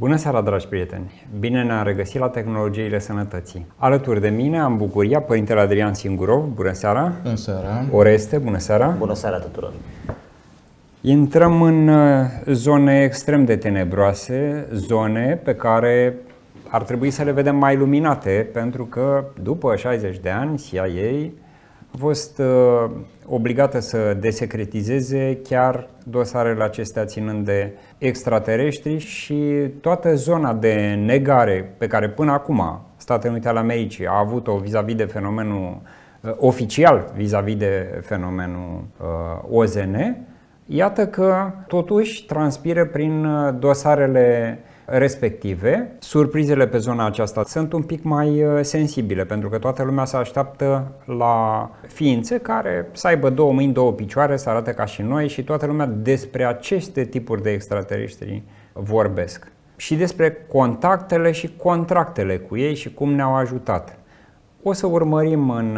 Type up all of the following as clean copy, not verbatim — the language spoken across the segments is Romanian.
Bună seara, dragi prieteni! Bine ne-am regăsit la Tehnologiile Sănătății. Alături de mine am bucuria Părintele Adrian Singurov. Bună seara! Bună seara! Oreste, bună seara! Bună seara tuturor! Intrăm în zone extrem de tenebroase, zone pe care ar trebui să le vedem mai luminate, pentru că după 60 de ani CIA a fost obligată să desecretizeze chiar dosarele acestea ținând de extraterestri și toată zona de negare pe care până acum Statele Unite ale Americii a avut-o vis-a-vis de fenomenul oficial, vis-a-vis de fenomenul OZN, iată că totuși transpiră prin dosarele respective. Surprizele pe zona aceasta sunt un pic mai sensibile, pentru că toată lumea se așteaptă la ființe care să aibă două mâini, două picioare, să arate ca și noi și toată lumea despre aceste tipuri de extraterestri vorbesc. Și despre contactele și contractele cu ei și cum ne-au ajutat. O să urmărim în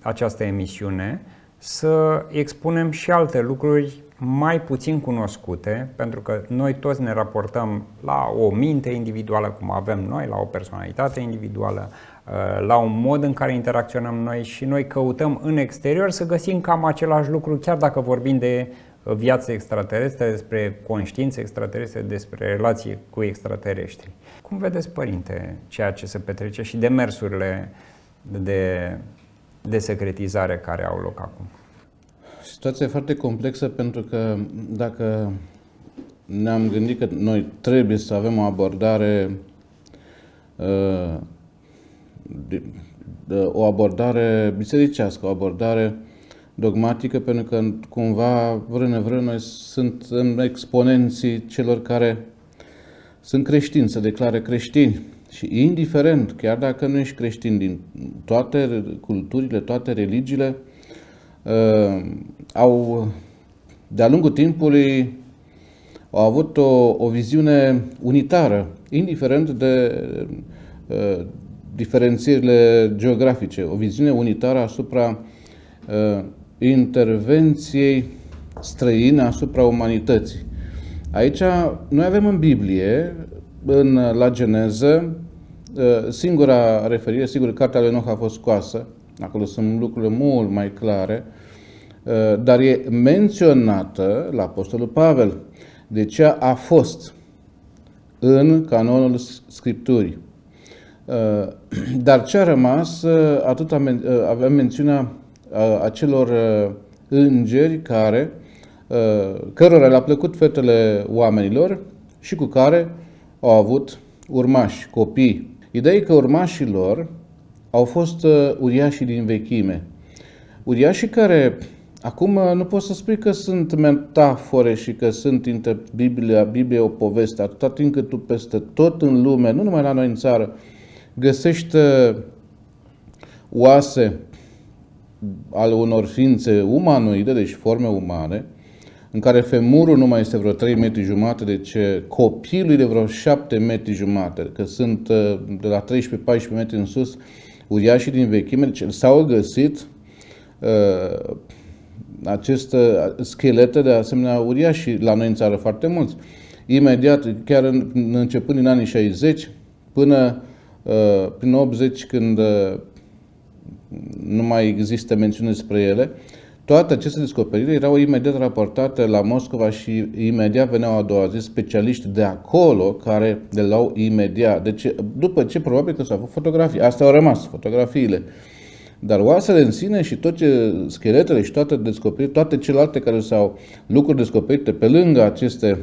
această emisiune să expunem și alte lucruri mai puțin cunoscute, pentru că noi toți ne raportăm la o minte individuală, cum avem noi, la o personalitate individuală, la un mod în care interacționăm noi și noi căutăm în exterior să găsim cam același lucru, chiar dacă vorbim de viață extraterestră, despre conștiințe extraterestre, despre relații cu extraterestri. Cum vedeți, Părinte, ceea ce se petrece și demersurile de secretizare care au loc acum? Situația e foarte complexă, pentru că dacă ne-am gândit că noi trebuie să avem o abordare bisericească, o abordare dogmatică, pentru că cumva vrând noi suntem exponenții celor care sunt creștini, se declară creștini. Și indiferent, chiar dacă nu ești creștin, din toate culturile, toate religiile, de-a lungul timpului au avut o viziune unitară, indiferent de diferențierile geografice, o viziune unitară asupra intervenției străine asupra umanității. Aici noi avem în Biblie, la Geneză, singura referire, sigur, cartea lui Enoch a fost scoasă, acolo sunt lucrurile mult mai clare, dar e menționată la Apostolul Pavel. De ce a fost în canonul Scripturii. Dar ce a rămas, atât avem mențiunea acelor îngeri cărora le-a plăcut fetele oamenilor și cu care au avut urmași, copii. Ideea e că urmașii lor au fost uriașii din vechime. Uriașii care, acum nu pot să spui că sunt metafore și că sunt Biblia o poveste, atâta timp cât tu peste tot în lume, nu numai la noi în țară, găsești oase ale unor ființe umanoide, deci forme umane, în care femurul nu mai este vreo 3 metri jumate, deci copilul e de vreo 7 metri jumate, că sunt de la 13-14 metri în sus, uriașii din vechime, deci s-au găsit aceste schelete de asemenea uriași la noi în țară foarte mulți. Imediat, chiar începând din anii 60 până prin 80, când nu mai există mențiune despre ele, toate aceste descoperiri erau imediat raportate la Moscova și imediat veneau a doua zi specialiști de acolo care le luau imediat. Deci, după ce probabil că s-au făcut fotografii, astea au rămas, fotografiile. Dar oasele în sine și toate scheletele și toate descoperiri, toate celelalte care s-au lucruri descoperite pe lângă aceste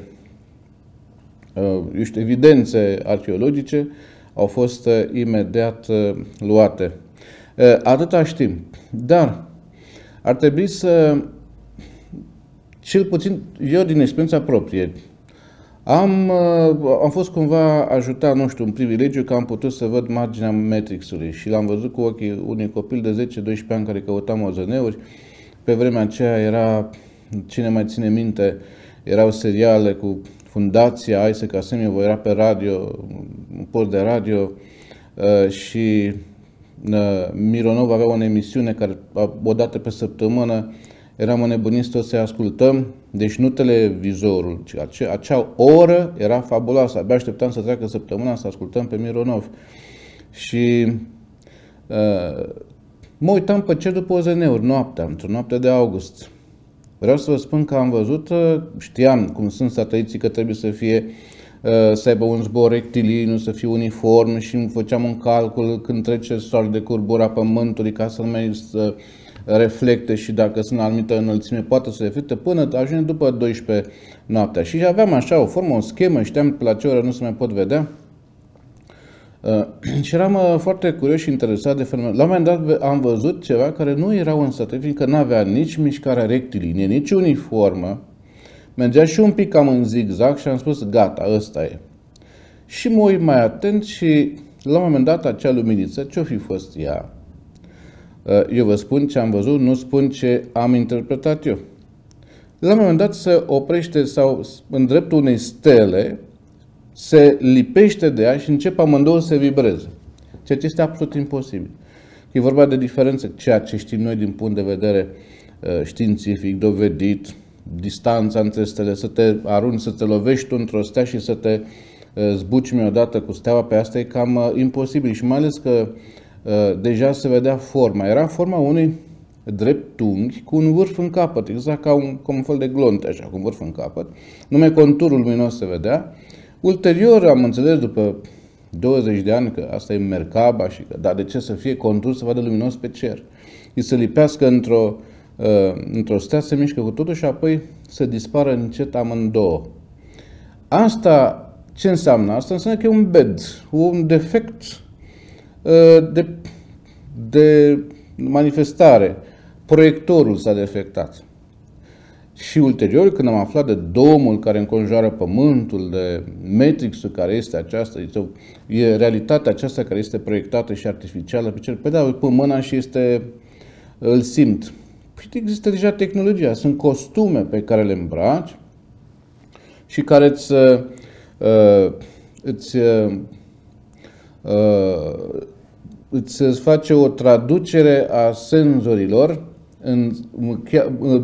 evidențe arheologice, au fost imediat luate. Atâta știm. Dar ar trebui să, cel puțin eu din experiența proprie, am fost cumva ajutat, nu știu, un privilegiu că am putut să văd marginea Matrixului și l-am văzut cu ochii unui copil de 10-12 ani care căutam OZN-uri. Pe vremea aceea era, cine mai ține minte, erau seriale cu Fundația Isaac Asimov, era pe radio, un post de radio și Mironov avea o emisiune care, o dată pe săptămână, eram înnebuniți toți să-i ascultăm, deci nu televizorul, ci acea oră era fabuloasă, abia așteptam să treacă săptămâna să ascultăm pe Mironov. Și mă uitam pe cer după OZN-uri noaptea, într-o noapte de august. Vreau să vă spun că am văzut, știam cum sunt sateliții, că trebuie să fie să aibă un zbor rectiliniu, să fie uniform, și făceam un calcul când trece soarele de curbura Pământului ca să nu mai să reflecte, și dacă sunt la anumită înălțime poate să reflecte, până ajunge după 12 noaptea. Și aveam așa o formă, o schemă, știam pe la ce oră nu se mai pot vedea. Și eram foarte curios și interesat de fenomen. La un moment dat am văzut ceva care nu era un satelit, fiindcă nu avea nici mișcarea rectilinie, nici uniformă. Mergea și un pic cam în zigzag și am spus, gata, ăsta e. Și mă uit mai atent și la un moment dat acea luminiță, ce-o fi fost ea? Eu vă spun ce am văzut, nu spun ce am interpretat eu. La un moment dat se oprește sau în dreptul unei stele, se lipește de ea și începe amândouă să vibreze. Ceea ce este absolut imposibil. E vorba de diferență, ceea ce știm noi din punct de vedere științific, dovedit, distanța între stele, să te arunci, să te lovești tu într-o stea și să te zbucimi odată cu steaua pe asta e cam imposibil. Și mai ales că deja se vedea forma. Era forma unui dreptunghi cu un vârf în capăt, exact ca un fel de glonte, așa, cu un vârf în capăt. Numai conturul luminos se vedea. Ulterior am înțeles, după 20 de ani, că asta e Merkaba și că, dar de ce să fie contur să vadă luminos pe cer? Îi se lipească într-o stea, se mișcă cu totul și apoi se dispară încet amândouă. Asta, ce înseamnă? Asta înseamnă că e un bed, un defect de manifestare. Proiectorul s-a defectat. Și ulterior, când am aflat de domul care înconjoară Pământul, de Matrix-ul care este aceasta, e realitatea aceasta care este proiectată și artificială pe cer, pe da, pun mâna și este, îl simt. Păi există deja tehnologia, sunt costume pe care le îmbraci și care îți face o traducere a senzorilor,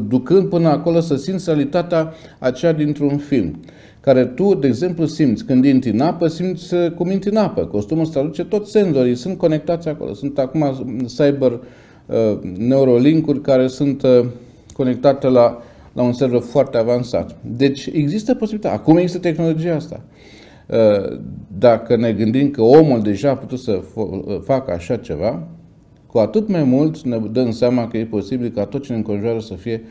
ducând până acolo să simți realitatea aceea dintr-un film, care tu, de exemplu, simți când intri în apă, simți cum intri în apă. Costumul îți traduce toți senzorii, sunt conectați acolo. Sunt acum cyber neurolinkuri care sunt conectate la un server foarte avansat. Deci există posibilitatea. Acum există tehnologia asta. Dacă ne gândim că omul deja a putut să facă așa ceva, cu atât mai mult ne dăm seama că e posibil ca tot ce ne înconjoară să fie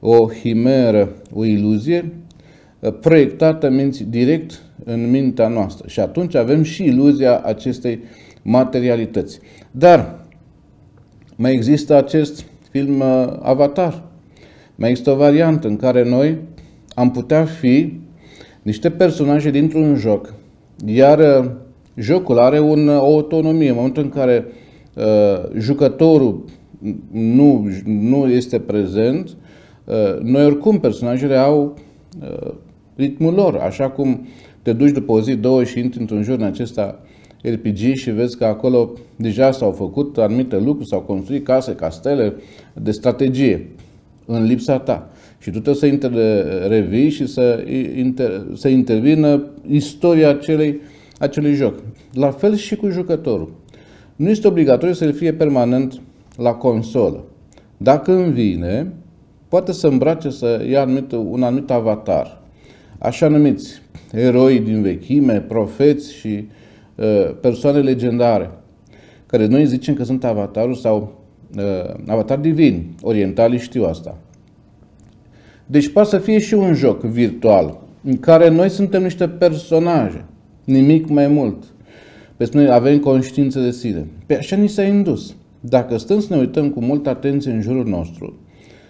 o himeră, o iluzie, proiectată direct în mintea noastră. Și atunci avem și iluzia acestei materialități. Dar mai există acest film Avatar. Mai există o variantă în care noi am putea fi niște personaje dintr-un joc. Iar jocul are o autonomie. În momentul în care jucătorul nu este prezent, noi oricum personajele au ritmul lor, așa cum te duci după o zi, două și intri într-un jur în acesta RPG și vezi că acolo deja s-au făcut anumite lucruri, s-au construit case, castele de strategie în lipsa ta și tu trebuie să revii și să intervină istoria acelui joc. La fel și cu jucătorul. Nu este obligatoriu să-l fie permanent la consolă. Dacă îmi vine, poate să îmbrace, să ia un anumit avatar. Așa numiți eroi din vechime, profeți și persoane legendare, care noi zicem că sunt avatarul sau avatar divin. Orientalii știu asta. Deci poate să fie și un joc virtual, în care noi suntem niște personaje, nimic mai mult. Pentru că noi avem conștiință de sine. Pe așa ni s-a indus. Dacă stăm să ne uităm cu multă atenție în jurul nostru,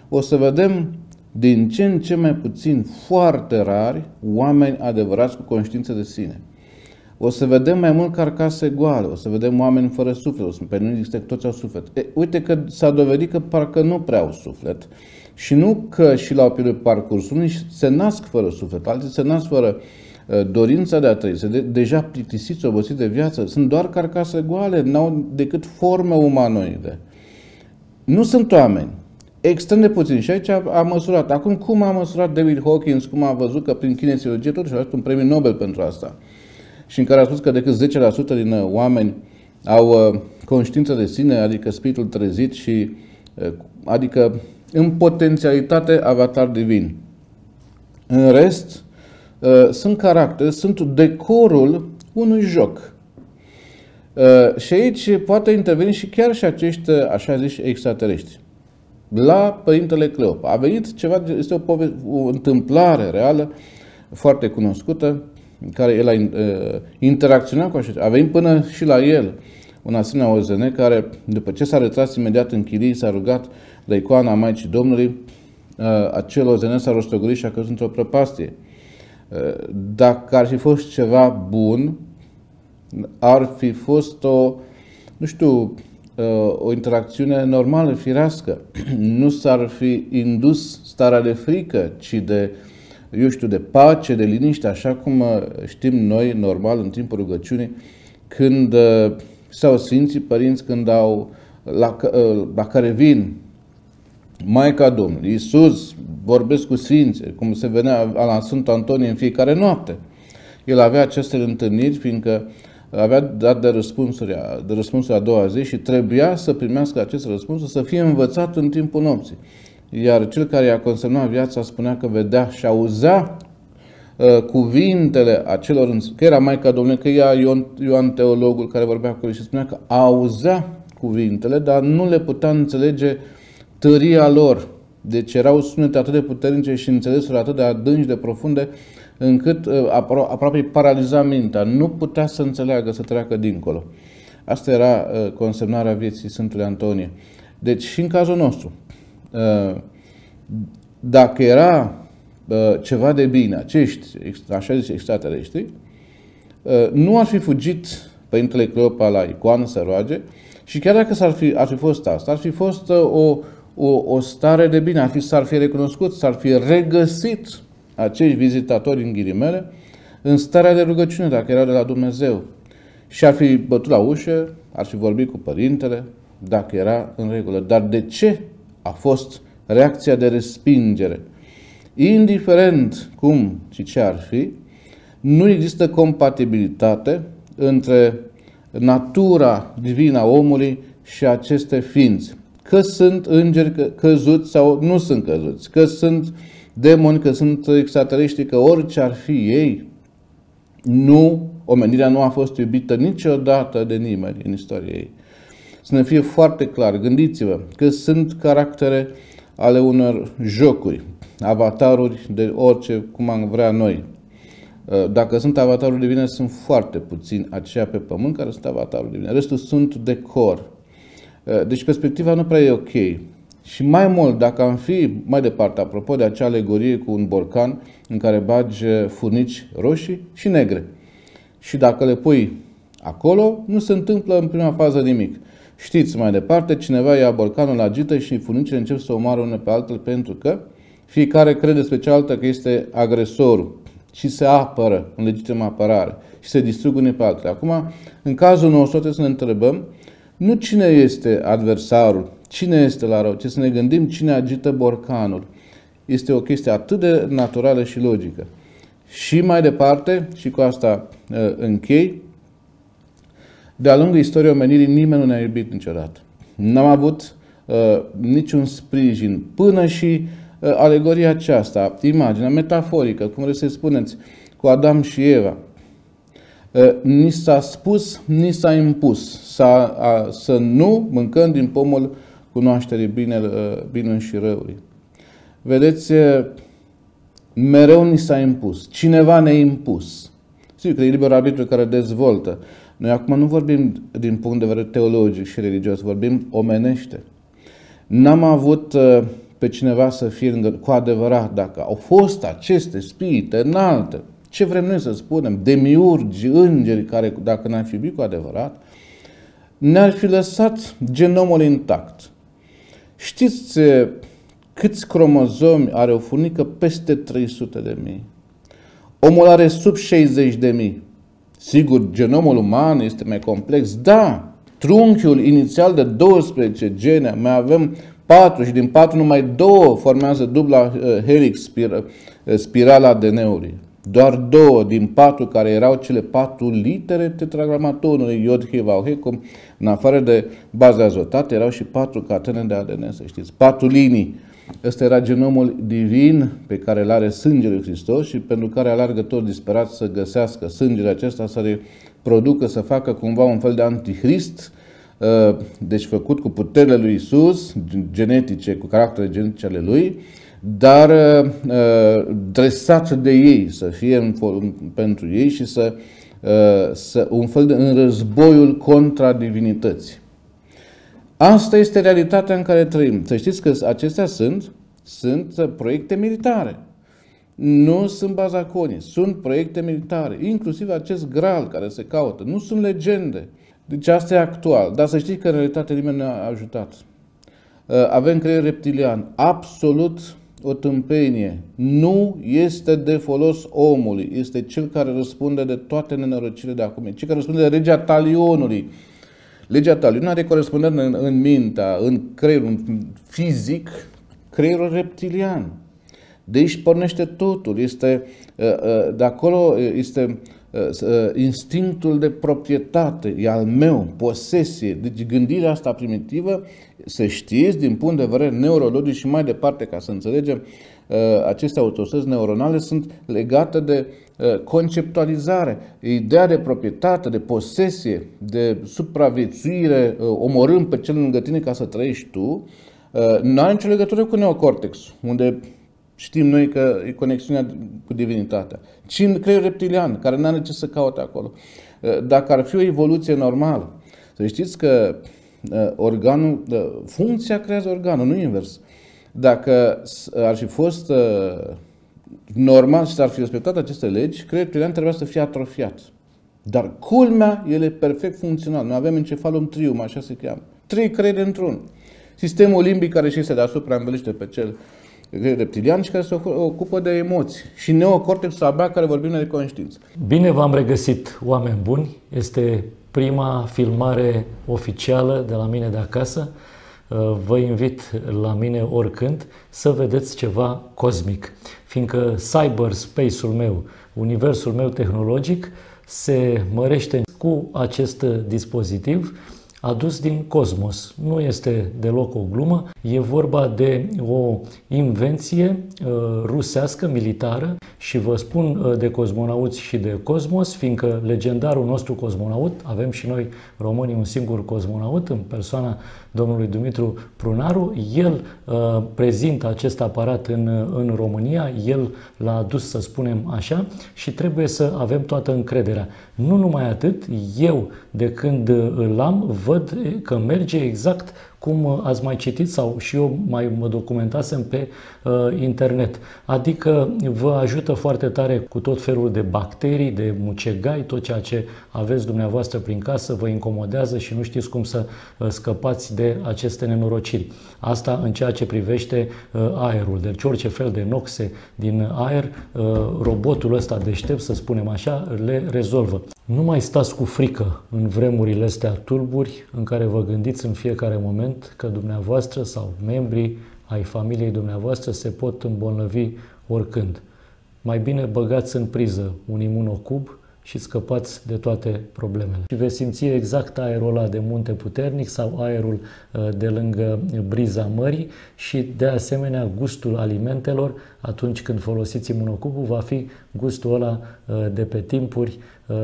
o să vedem din ce în ce mai puțin, foarte rari, oameni adevărați cu conștiință de sine. O să vedem mai mult carcase goale, o să vedem oameni fără suflet, o să pe noi există că toți au suflet. Uite că s-a dovedit că parcă nu prea au suflet și nu că și la o perioadă parcursul unii se nasc fără suflet, alții se nasc fără dorința de a trăi, deja plictisiți, obosiți de viață, sunt doar carcase goale, n-au decât forme umanoide. Nu sunt oameni. extrem de puțin. Și aici a măsurat. Acum, cum a măsurat David Hawkins, cum a văzut că prin kinesiologie totuși a dat un premiu Nobel pentru asta. Și în care a spus că decât 10% din oameni au conștiință de sine, adică spiritul trezit și adică în potențialitate avatar divin. În rest, sunt caractere, sunt decorul unui joc. Și aici poate interveni și chiar și acești, așa ziși, extraterestri. La Părintele Cleop. A venit ceva, este o întâmplare reală, foarte cunoscută, în care el a interacționat cu așa. A venit până și la el un asemenea OZN care, după ce s-a retras imediat în chirii, s-a rugat de icoana Maicii Domnului, acel OZN s-a rostogolit și a căzut într-o prăpastie. Dacă ar fi fost ceva bun, ar fi fost o, nu știu, o interacțiune normală, firească. Nu s-ar fi indus starea de frică, ci de, eu știu, de pace, de liniște, așa cum știm noi, normal, în timpul rugăciunii, când sau Sfinții Părinți, când au, la care vin Maica Domnului, Iisus, vorbesc cu Sfinții, cum se venea la Sfântul Antonie în fiecare noapte. El avea aceste întâlniri, fiindcă avea dat de răspunsuri, a doua zi și trebuia să primească acest răspuns, să fie învățat în timpul nopții. Iar cel care i-a consemnat viața spunea că vedea și auzea cuvintele acelor, că era Maica Domnului, că era Ioan Teologul care vorbea cu el și spunea că auzea cuvintele, dar nu le putea înțelege tăria lor. Deci erau sunete atât de puternice și înțelesuri atât de adânci, de profunde, încât aproape îi paraliza mintea. Nu putea să înțeleagă, să treacă dincolo. Asta era consemnarea vieții Sfântului Antonie. Deci și în cazul nostru, dacă era ceva de bine, acești, așa zice, extraterestri, nu ar fi fugit Părintele Cleopa la icoană să roage și chiar dacă ar fi fost asta, ar fi fost o stare de bine, s-ar fi recunoscut, s-ar fi regăsit acești vizitatori, în ghilimele, în starea de rugăciune, dacă erau de la Dumnezeu. Și ar fi bătut la ușă, ar fi vorbit cu Părintele, dacă era în regulă. Dar de ce a fost reacția de respingere? Indiferent cum și ce ar fi, nu există compatibilitate între natura divină a omului și aceste ființe. Că sunt îngeri căzuți sau nu sunt căzuți, că sunt demoni, că sunt extraterestri, că orice ar fi ei, nu, omenirea nu a fost iubită niciodată de nimeni în istoria ei. Să ne fie foarte clar, gândiți-vă că sunt caractere ale unor jocuri, avataruri de orice, cum am vrea noi. Dacă sunt avataruri divine, sunt foarte puțini aceia pe pământ care sunt avataruri divine. Restul sunt decor. Deci perspectiva nu prea e ok. Și mai mult, dacă am fi mai departe, apropo de acea alegorie cu un borcan în care bagi furnici roșii și negre. Și dacă le pui acolo, nu se întâmplă în prima fază nimic. Știți, mai departe, cineva ia borcanul, agită și furnicile încep să omoare unul pe altul pentru că fiecare crede despre cealaltă că este agresorul și se apără în legitimă apărare și se distrug unii pe altul. Acum, în cazul nostru, trebuie să ne întrebăm nu cine este adversarul, cine este la rău, ce să ne gândim cine agită borcanul. Este o chestie atât de naturală și logică. Și mai departe, și cu asta închei, de-a lungul istoriei omenirii nimeni nu ne-a iubit niciodată. N-am avut niciun sprijin până și alegoria aceasta, imaginea metaforică, cum vreți să spuneți, cu Adam și Eva. Ni s-a spus, ni s-a impus să nu mâncăm din pomul cunoașterii binelui și răului. Vedeți, mereu ni s-a impus. Cineva ne-a impus. Sigur că e liber arbitru care dezvoltă. Noi acum nu vorbim din punct de vedere teologic și religios, vorbim omenește. N-am avut pe cineva să fie cu adevărat. Dacă au fost aceste spirite înalte, ce vrem noi să spunem, demiurgi, îngeri care, dacă n-ar fi iubit cu adevărat, ne-ar fi lăsat genomul intact. Știți câți cromozomi are o furnică? Peste 300.000. Omul are sub 60.000. Sigur, genomul uman este mai complex. Da, trunchiul inițial de 12 gene, mai avem 4 și din 4 numai 2 formează dubla helix, spirala DNA-ului. Doar 2 din 4 care erau cele 4 litere tetragramatonului Iod, He, Vav, He, cum în afară de baza azotate erau și 4 catene de ADN, să știți, 4 linii. Ăsta era genomul divin pe care îl are sângele lui Hristos și pentru care alargă tot disperat să găsească sângele acesta, să reproducă, să facă cumva un fel de antihrist, deci făcut cu puterile lui Isus, genetice, cu caractere genetice ale lui, dar dresat de ei, să fie pentru ei și să un fel de în războiul contra divinității. Asta este realitatea în care trăim. Să știți că acestea sunt proiecte militare. Nu sunt bazaconii, sunt proiecte militare. Inclusiv acest Graal care se caută. Nu sunt legende. Deci asta e actual. Dar să știți că în realitate nimeni ne-a ajutat. Avem creier reptilian. Absolut o tâmpenie. Nu este de folos omului. Este cel care răspunde de toate nenorocirile de acum. Cel care răspunde de legea talionului. Legea talionului are corespondență în mintea, în creierul, în fizic, creierul reptilian. De aici pornește totul. Este, de acolo este instinctul de proprietate, e al meu, posesie. Deci gândirea asta primitivă, să știți, din punct de vedere neurologic și mai departe, ca să înțelegem, aceste autostrăzi neuronale sunt legate de conceptualizare, ideea de proprietate, de posesie, de supraviețuire, omorând pe cel lângă tine ca să trăiești tu, nu are nicio legătură cu neocortex, unde știm noi că e conexiunea cu divinitatea, ci în creierul reptilian, care nu are ce să caute acolo. Dacă ar fi o evoluție normală, să știți că organul, funcția creează organul, nu invers. Dacă ar fi fost normal și s-ar fi respectat aceste legi, creierul reptilian trebuia să fie atrofiat. Dar culmea, el e perfect funcțional. Noi avem encefalul trium, așa se cheamă. 3 creiere într-un. Sistemul limbic care și este deasupra înveliște pe cel reptilian și care se ocupă de emoții. Și neocortexul abia care vorbim de conștiință. Bine v-am regăsit, oameni buni. Este prima filmare oficială de la mine de acasă. Vă invit la mine oricând să vedeți ceva cosmic, fiindcă cyberspace-ul meu, universul meu tehnologic, se mărește cu acest dispozitiv adus din cosmos. Nu este deloc o glumă, e vorba de o invenție rusească, militară, și vă spun de cosmonauți și de cosmos, fiindcă legendarul nostru cosmonaut, avem și noi românii un singur cosmonaut în persoana domnului Dumitru Prunaru, el prezintă acest aparat în România, el l-a adus, să spunem așa, și trebuie să avem toată încrederea. Nu numai atât, eu de când îl am, văd că merge exact cum ați mai citit sau și eu mai mă documentasem pe internet. Adică vă ajută foarte tare cu tot felul de bacterii, de mucegai, tot ceea ce aveți dumneavoastră prin casă vă incomodează și nu știți cum să scăpați de aceste nenorociri. Asta în ceea ce privește aerul. Deci orice fel de noxe din aer, robotul ăsta deștept, să spunem așa, le rezolvă. Nu mai stați cu frică în vremurile astea tulburi în care vă gândiți în fiecare moment că dumneavoastră sau membrii ai familiei dumneavoastră se pot îmbolnăvi oricând. Mai bine băgați în priză un imunocub și scăpați de toate problemele. Și veți simți exact aerul ăla de munte puternic sau aerul de lângă briza mării și de asemenea gustul alimentelor atunci când folosiți imunocubul va fi gustul ăla de pe timpuri,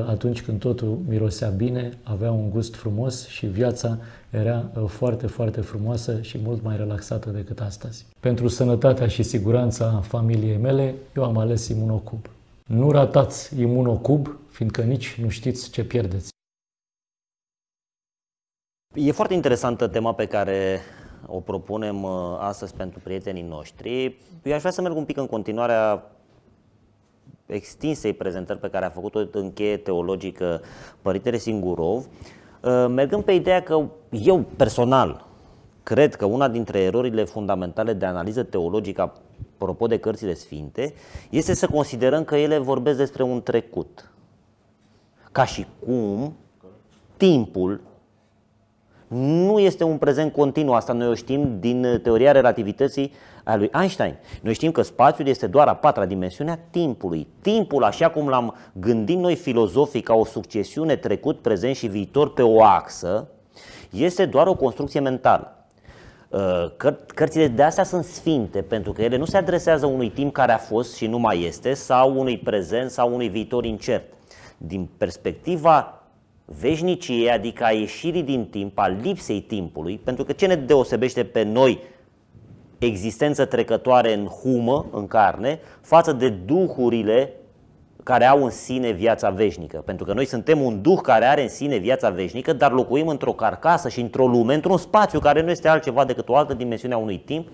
atunci când totul mirosea bine, avea un gust frumos și viața era foarte, foarte frumoasă și mult mai relaxată decât astăzi. Pentru sănătatea și siguranța familiei mele, eu am ales imunocub. Nu ratați imunocub, fiindcă nici nu știți ce pierdeți. E foarte interesantă tema pe care o propunem astăzi pentru prietenii noștri. Eu aș vrea să merg un pic în continuarea extinsei prezentări pe care a făcut-o în cheie teologică Părintele Singurov, mergând pe ideea că eu personal cred că una dintre erorile fundamentale de analiză teologică, apropo de cărțile sfinte, este să considerăm că ele vorbesc despre un trecut. Ca și cum timpul nu este un prezent continuu. Asta noi o știm din teoria relativității a lui Einstein. Noi știm că spațiul este doar a patra dimensiune a timpului. Timpul, așa cum l-am gândit noi filozofic ca o succesiune trecut, prezent și viitor pe o axă, este doar o construcție mentală. Cărțile de astea sunt sfinte pentru că ele nu se adresează unui timp care a fost și nu mai este, sau unui prezent sau unui viitor incert. Din perspectiva veșniciei, adică a ieșirii din timp, a lipsei timpului, pentru că ce ne deosebește pe noi, existență trecătoare în humă, în carne, față de duhurile care au în sine viața veșnică. Pentru că noi suntem un duh care are în sine viața veșnică, dar locuim într-o carcasă și într-o lume, într-un spațiu care nu este altceva decât o altă dimensiune a unui timp,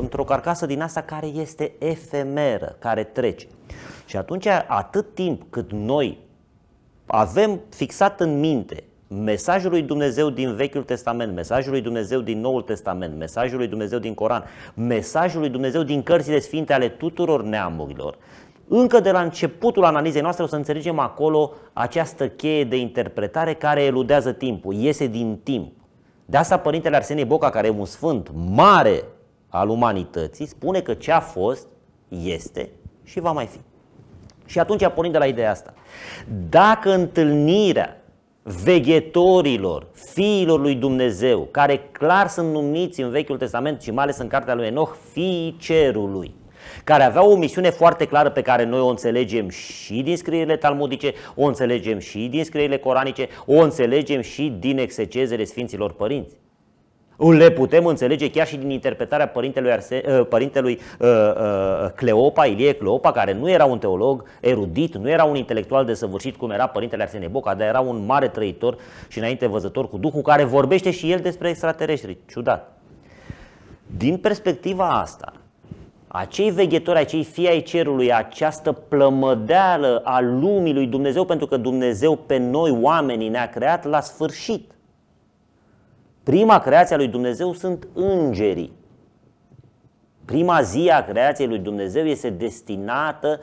într-o carcasă din asta care este efemeră, care trece. Și atunci, atât timp cât noi avem fixat în minte mesajul lui Dumnezeu din Vechiul Testament, mesajul lui Dumnezeu din Noul Testament, mesajul lui Dumnezeu din Coran, mesajul lui Dumnezeu din cărțile sfinte ale tuturor neamurilor, încă de la începutul analizei noastre o să înțelegem acolo această cheie de interpretare care eludează timpul, iese din timp. De asta Părintele Arsenie Boca, care e un sfânt mare al umanității, spune că ce a fost, este și va mai fi. Și atunci, pornind de la ideea asta, dacă întâlnirea veghetorilor, fiilor lui Dumnezeu, care clar sunt numiți în Vechiul Testament și mai ales în cartea lui Enoch, fiii cerului, care aveau o misiune foarte clară pe care noi o înțelegem și din scrierile talmudice, o înțelegem și din scrierile coranice, o înțelegem și din exegezele Sfinților Părinți. Le putem înțelege chiar și din interpretarea părintelui Cleopa, Ilie Cleopa, care nu era un teolog erudit, nu era un intelectual desăvârșit cum era Părintele Arsenie Boca, dar era un mare trăitor și înainte văzător cu Duhul, care vorbește și el despre extraterestri. Ciudat. Din perspectiva asta, acei veghetori, acei fii ai cerului, această plămădeală a lumii lui Dumnezeu, pentru că Dumnezeu pe noi oamenii ne-a creat la sfârșit. Prima creație a lui Dumnezeu sunt îngerii. Prima zi a creației lui Dumnezeu este destinată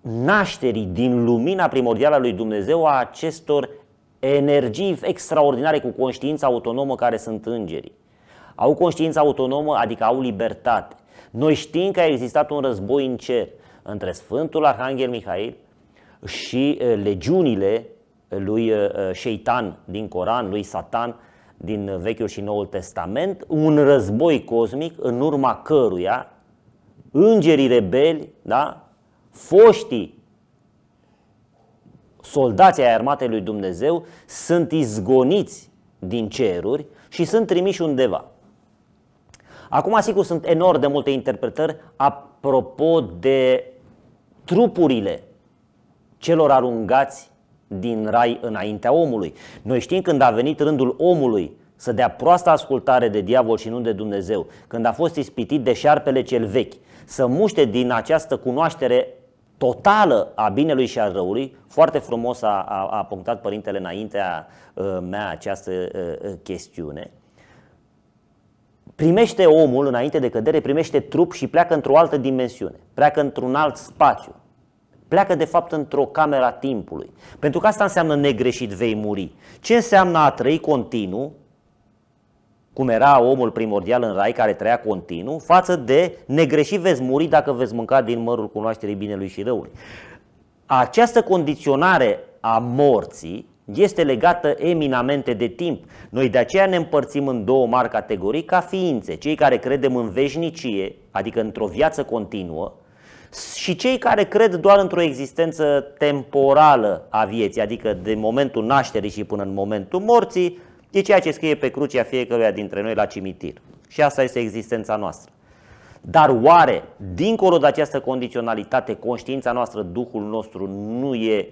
nașterii din lumina primordială a lui Dumnezeu a acestor energii extraordinare cu conștiință autonomă care sunt îngerii. Au conștiință autonomă, adică au libertate. Noi știm că a existat un război în cer între Sfântul Arhanghel Mihail și legiunile lui Sheitan din Coran, lui Satan din Vechiul și Noul Testament, un război cosmic în urma căruia îngerii rebeli, da, foștii soldații ai armatei lui Dumnezeu sunt izgoniți din ceruri și sunt trimiși undeva. Acum, sigur, sunt enorm de multe interpretări apropo de trupurile celor aruncați din rai înaintea omului. Noi știm când a venit rândul omului să dea proastă ascultare de diavol și nu de Dumnezeu, când a fost ispitit de șarpele cel vechi, să muște din această cunoaștere totală a binelui și a răului. Foarte frumos a punctat Părintele înaintea mea această chestiune. Primește omul înainte de cădere, primește trup și pleacă într-o altă dimensiune, pleacă într-un alt spațiu. Pleacă de fapt într-o cameră a timpului. Pentru că asta înseamnă negreșit vei muri. Ce înseamnă a trăi continuu, cum era omul primordial în rai care trăia continuu, față de negreșit vei muri dacă vei mânca din mărul cunoașterii binelui și răului. Această condiționare a morții este legată eminamente de timp. Noi de aceea ne împărțim în două mari categorii ca ființe. Cei care credem în veșnicie, adică într-o viață continuă, și cei care cred doar într-o existență temporală a vieții, adică de momentul nașterii și până în momentul morții, e ceea ce scrie pe crucea fiecăruia dintre noi la cimitir. Și asta este existența noastră. Dar oare, dincolo de această condiționalitate, conștiința noastră, Duhul nostru, nu e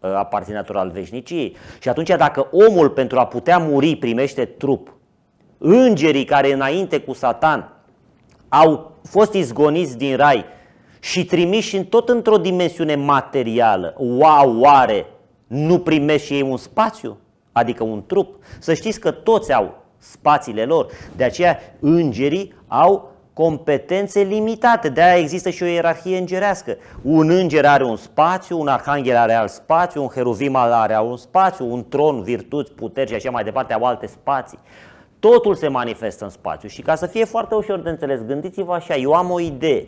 aparținător al veșniciei? Și atunci, dacă omul pentru a putea muri primește trup, îngerii care înainte cu Satan au fost izgoniți din rai și trimiși tot într-o dimensiune materială, oare nu primești și ei un spațiu? Adică un trup? Să știți că toți au spațiile lor. De aceea îngerii au competențe limitate. De-aia există și o ierarhie îngerească. Un înger are un spațiu, un arhanghel are alt spațiu, un heruvim are un spațiu, un tron, virtuți, puteri și așa mai departe au alte spații. Totul se manifestă în spațiu și ca să fie foarte ușor de înțeles, gândiți-vă așa, eu am o idee.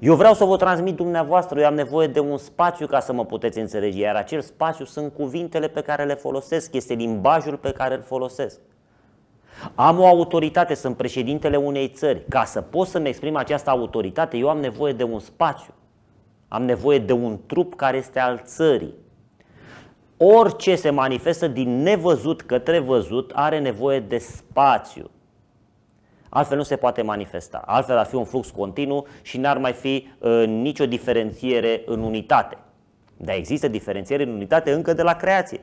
Eu vreau să vă transmit dumneavoastră, eu am nevoie de un spațiu ca să mă puteți înțelege, iar acel spațiu sunt cuvintele pe care le folosesc, este limbajul pe care îl folosesc. Am o autoritate, sunt președintele unei țări. Ca să pot să-mi exprim această autoritate, eu am nevoie de un spațiu. Am nevoie de un trup care este al țării. Orice se manifestă din nevăzut către văzut are nevoie de spațiu. Altfel nu se poate manifesta. Altfel ar fi un flux continuu și n-ar mai fi nicio diferențiere în unitate. Dar există diferențiere în unitate încă de la creație.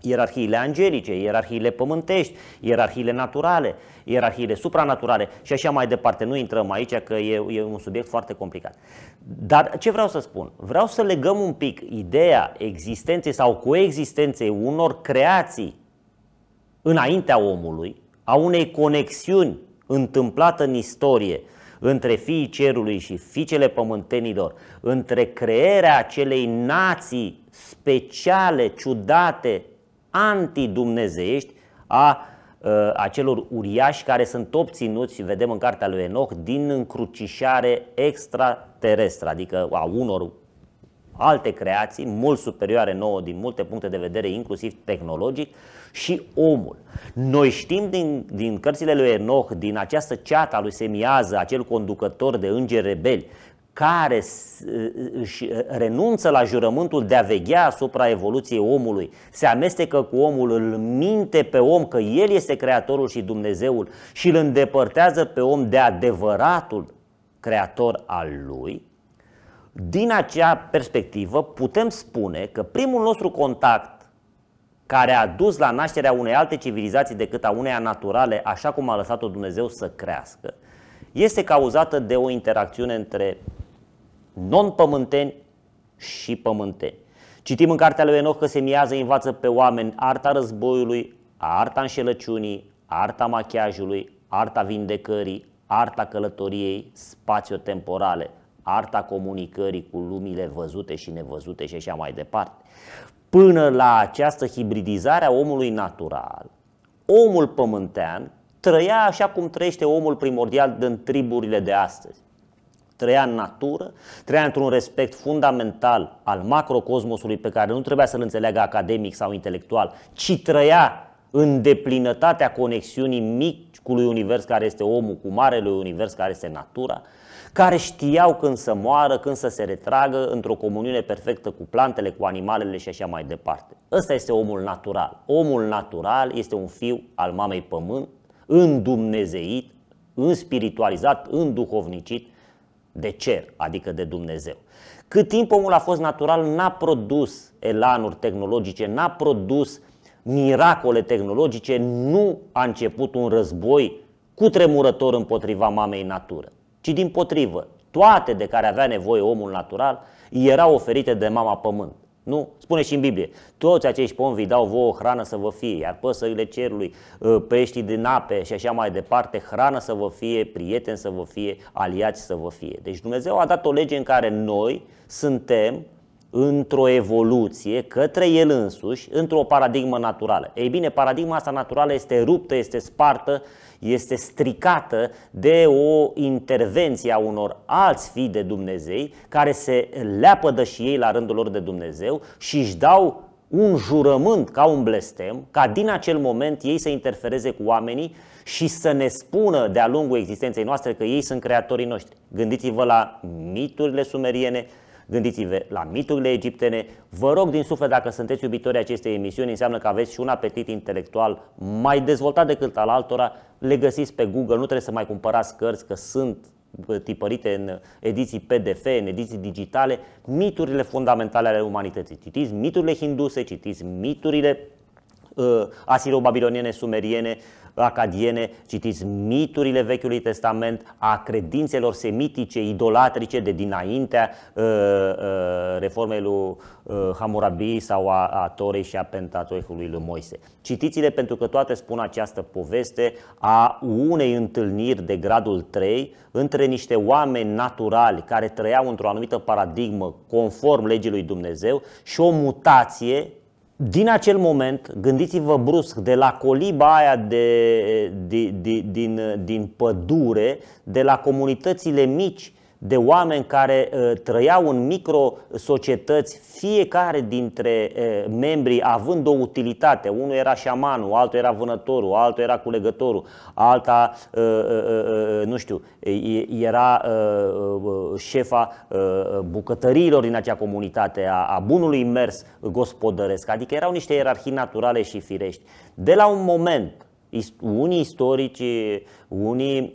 Ierarhiile angelice, ierarhiile pământești, ierarhiile naturale, ierarhiile supranaturale și așa mai departe. Nu intrăm aici că e un subiect foarte complicat. Dar ce vreau să spun? Vreau să legăm un pic ideea existenței sau coexistenței unor creații înaintea omului, a unei conexiuni întâmplată în istorie între fiii cerului și fiicele pământenilor, între crearea acelei nații speciale, ciudate, antidumnezeiești a acelor uriași care sunt obținuți, vedem în cartea lui Enoch, din încrucișare extraterestră, adică a unor alte creații mult superioare nouă din multe puncte de vedere, inclusiv tehnologic, și omul. Noi știm din cărțile lui Enoch, din această ceata lui Semiază, acel conducător de îngeri rebeli, care își renunță la jurământul de a veghea asupra evoluției omului, se amestecă cu omul, îl minte pe om că el este creatorul și Dumnezeul și îl îndepărtează pe om de adevăratul creator al lui. Din acea perspectivă putem spune că primul nostru contact care a dus la nașterea unei alte civilizații decât a uneia naturale, așa cum a lăsat-o Dumnezeu să crească, este cauzată de o interacțiune între non-pământeni și pământeni. Citim în cartea lui Enoch că Semiază învață pe oameni arta războiului, arta înșelăciunii, arta machiajului, arta vindecării, arta călătoriei spațiotemporale, arta comunicării cu lumile văzute și nevăzute și așa mai departe. Până la această hibridizare a omului natural, omul pământean trăia așa cum trăiește omul primordial din triburile de astăzi. Trăia în natură, trăia într-un respect fundamental al macrocosmosului pe care nu trebuia să-l înțeleagă academic sau intelectual, ci trăia în deplinătatea conexiunii micului univers care este omul cu marele univers care este natura, care știau când să moară, când să se retragă, într-o comuniune perfectă cu plantele, cu animalele și așa mai departe. Ăsta este omul natural. Omul natural este un fiu al mamei pământ, îndumnezeit, înspiritualizat, înduhovnicit de cer, adică de Dumnezeu. Cât timp omul a fost natural, n-a produs elanuri tehnologice, n-a produs miracole tehnologice, nu a început un război cutremurător împotriva mamei natură, ci dimpotrivă, toate de care avea nevoie omul natural erau oferite de mama pământ. Nu? Spune și în Biblie, toți acești pomi vi dau vouă hrană să vă fie, iar păsările cerului, peștii din ape și așa mai departe, hrană să vă fie, prieteni să vă fie, aliați să vă fie. Deci Dumnezeu a dat o lege în care noi suntem într-o evoluție către El însuși, într-o paradigmă naturală. Ei bine, paradigma asta naturală este ruptă, este spartă, este stricată de o intervenție a unor alți fii de Dumnezei care se leapădă și ei la rândul lor de Dumnezeu și își dau un jurământ ca un blestem, ca din acel moment ei să interfereze cu oamenii și să ne spună de-a lungul existenței noastre că ei sunt creatorii noștri. Gândiți-vă la miturile sumeriene, gândiți-vă la miturile egiptene. Vă rog din suflet, dacă sunteți iubitorii acestei emisiuni, înseamnă că aveți și un apetit intelectual mai dezvoltat decât al altora. Le găsiți pe Google, nu trebuie să mai cumpărați cărți, că sunt tipărite în ediții PDF, în ediții digitale, miturile fundamentale ale umanității. Citiți miturile hinduse, citiți miturile asiro-babiloniene, sumeriene, acadiene, citiți miturile Vechiului Testament, a credințelor semitice, idolatrice de dinaintea reformei lui Hammurabi sau a Torei și a Pentateuchului lui Moise. Citiți-le pentru că toate spun această poveste a unei întâlniri de gradul 3 între niște oameni naturali care trăiau într-o anumită paradigmă conform legii lui Dumnezeu și o mutație. Din acel moment, gândiți-vă brusc, de la coliba aia din pădure, de la comunitățile mici, de oameni care trăiau în microsocietăți, fiecare dintre membrii având o utilitate. Unul era șamanul, altul era vânătorul, altul era culegătorul, alta, nu știu, era șefa bucătăriilor din acea comunitate, a bunului mers gospodăresc. Adică erau niște ierarhii naturale și firești. De la un moment, unii istorici, unii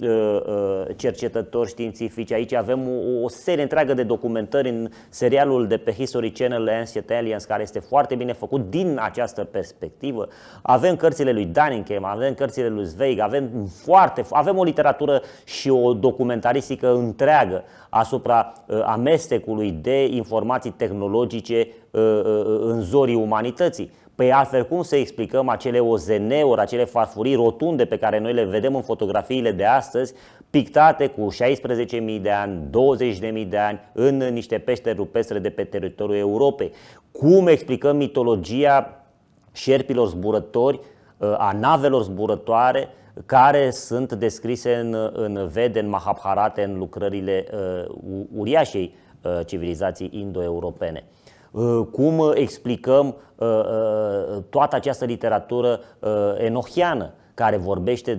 cercetători științifici, aici avem o serie întreagă de documentări în serialul de pe History Channel Ancient Aliens, care este foarte bine făcut din această perspectivă. Avem cărțile lui Dunningham, avem cărțile lui Zweig, avem o literatură și o documentaristică întreagă asupra amestecului de informații tehnologice în zorii umanității. Păi altfel cum să explicăm acele OZN-uri, acele farfurii rotunde pe care noi le vedem în fotografiile de astăzi, pictate cu 16.000 de ani, 20.000 de ani, în niște peșteri rupestre de pe teritoriul Europei? Cum explicăm mitologia șerpilor zburători, a navelor zburătoare, care sunt descrise în Vede, în Mahabharate, în lucrările uriașei civilizații indo-europene? Cum explicăm toată această literatură enochiană care vorbește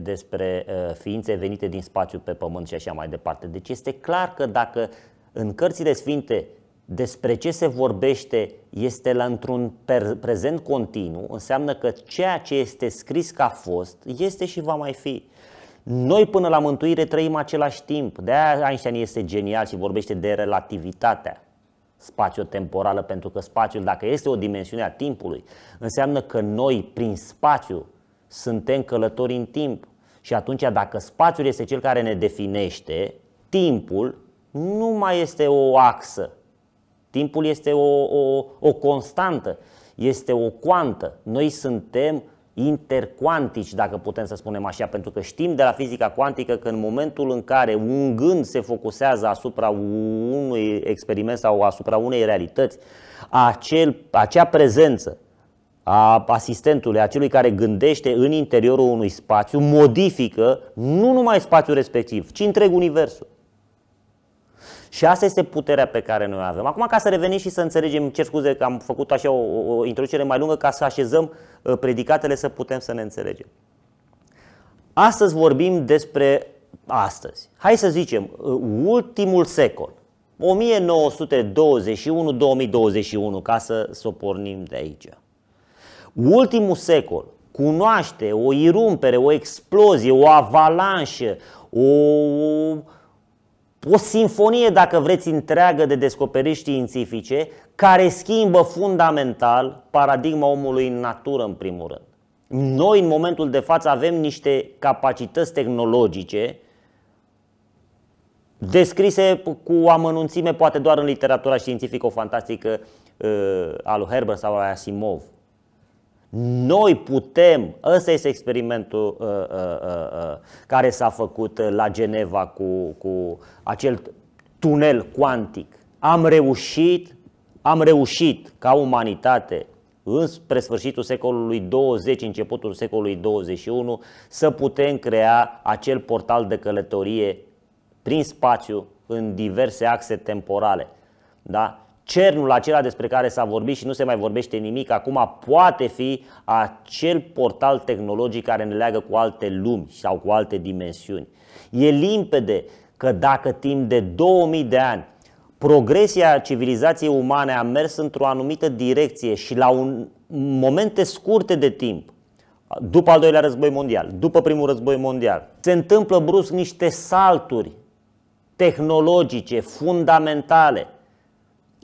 despre ființe venite din spațiu pe pământ și așa mai departe? Deci este clar că dacă în cărțile sfinte despre ce se vorbește este la într-un prezent continuu, înseamnă că ceea ce este scris că a fost, este și va mai fi. Noi până la mântuire trăim același timp. De-aia Einstein este genial și vorbește de relativitatea spațio-temporală, pentru că spațiul, dacă este o dimensiune a timpului, înseamnă că noi, prin spațiu, suntem călători în timp. Și atunci, dacă spațiul este cel care ne definește, timpul nu mai este o axă. Timpul este o constantă, este o coantă. Noi suntem intercuantici, dacă putem să spunem așa, pentru că știm de la fizica cuantică că în momentul în care un gând se focusează asupra unui experiment sau asupra unei realități, acea prezență a asistentului, a celui care gândește în interiorul unui spațiu, modifică nu numai spațiul respectiv, ci întreg universul. Și asta este puterea pe care noi o avem. Acum, ca să revenim și să înțelegem, cer scuze că am făcut așa o introducere mai lungă ca să așezăm predicatele să putem să ne înțelegem. Astăzi vorbim despre astăzi. Hai să zicem, ultimul secol, 1921-2021, ca să o pornim de aici. Ultimul secol cunoaște o irumpere, o explozie, o avalanșă, o sinfonie, dacă vreți, întreagă de descoperiri științifice care schimbă fundamental paradigma omului în natură, în primul rând. Noi, în momentul de față, avem niște capacități tehnologice descrise cu amănunțime, poate doar în literatura științifico-fantastică a lui Herbert sau a lui Asimov. Noi putem, ăsta este experimentul care s-a făcut la Geneva cu acel tunel cuantic. Am reușit ca umanitate, înspre sfârșitul secolului 20, începutul secolului 21, să putem crea acel portal de călătorie prin spațiu în diverse axe temporale. Da? Cernul acela despre care s-a vorbit și nu se mai vorbește nimic acum poate fi acel portal tehnologic care ne leagă cu alte lumi sau cu alte dimensiuni. E limpede că dacă timp de 2000 de ani progresia civilizației umane a mers într-o anumită direcție și la momente scurte de timp, după al doilea război mondial, după primul război mondial, se întâmplă brusc niște salturi tehnologice fundamentale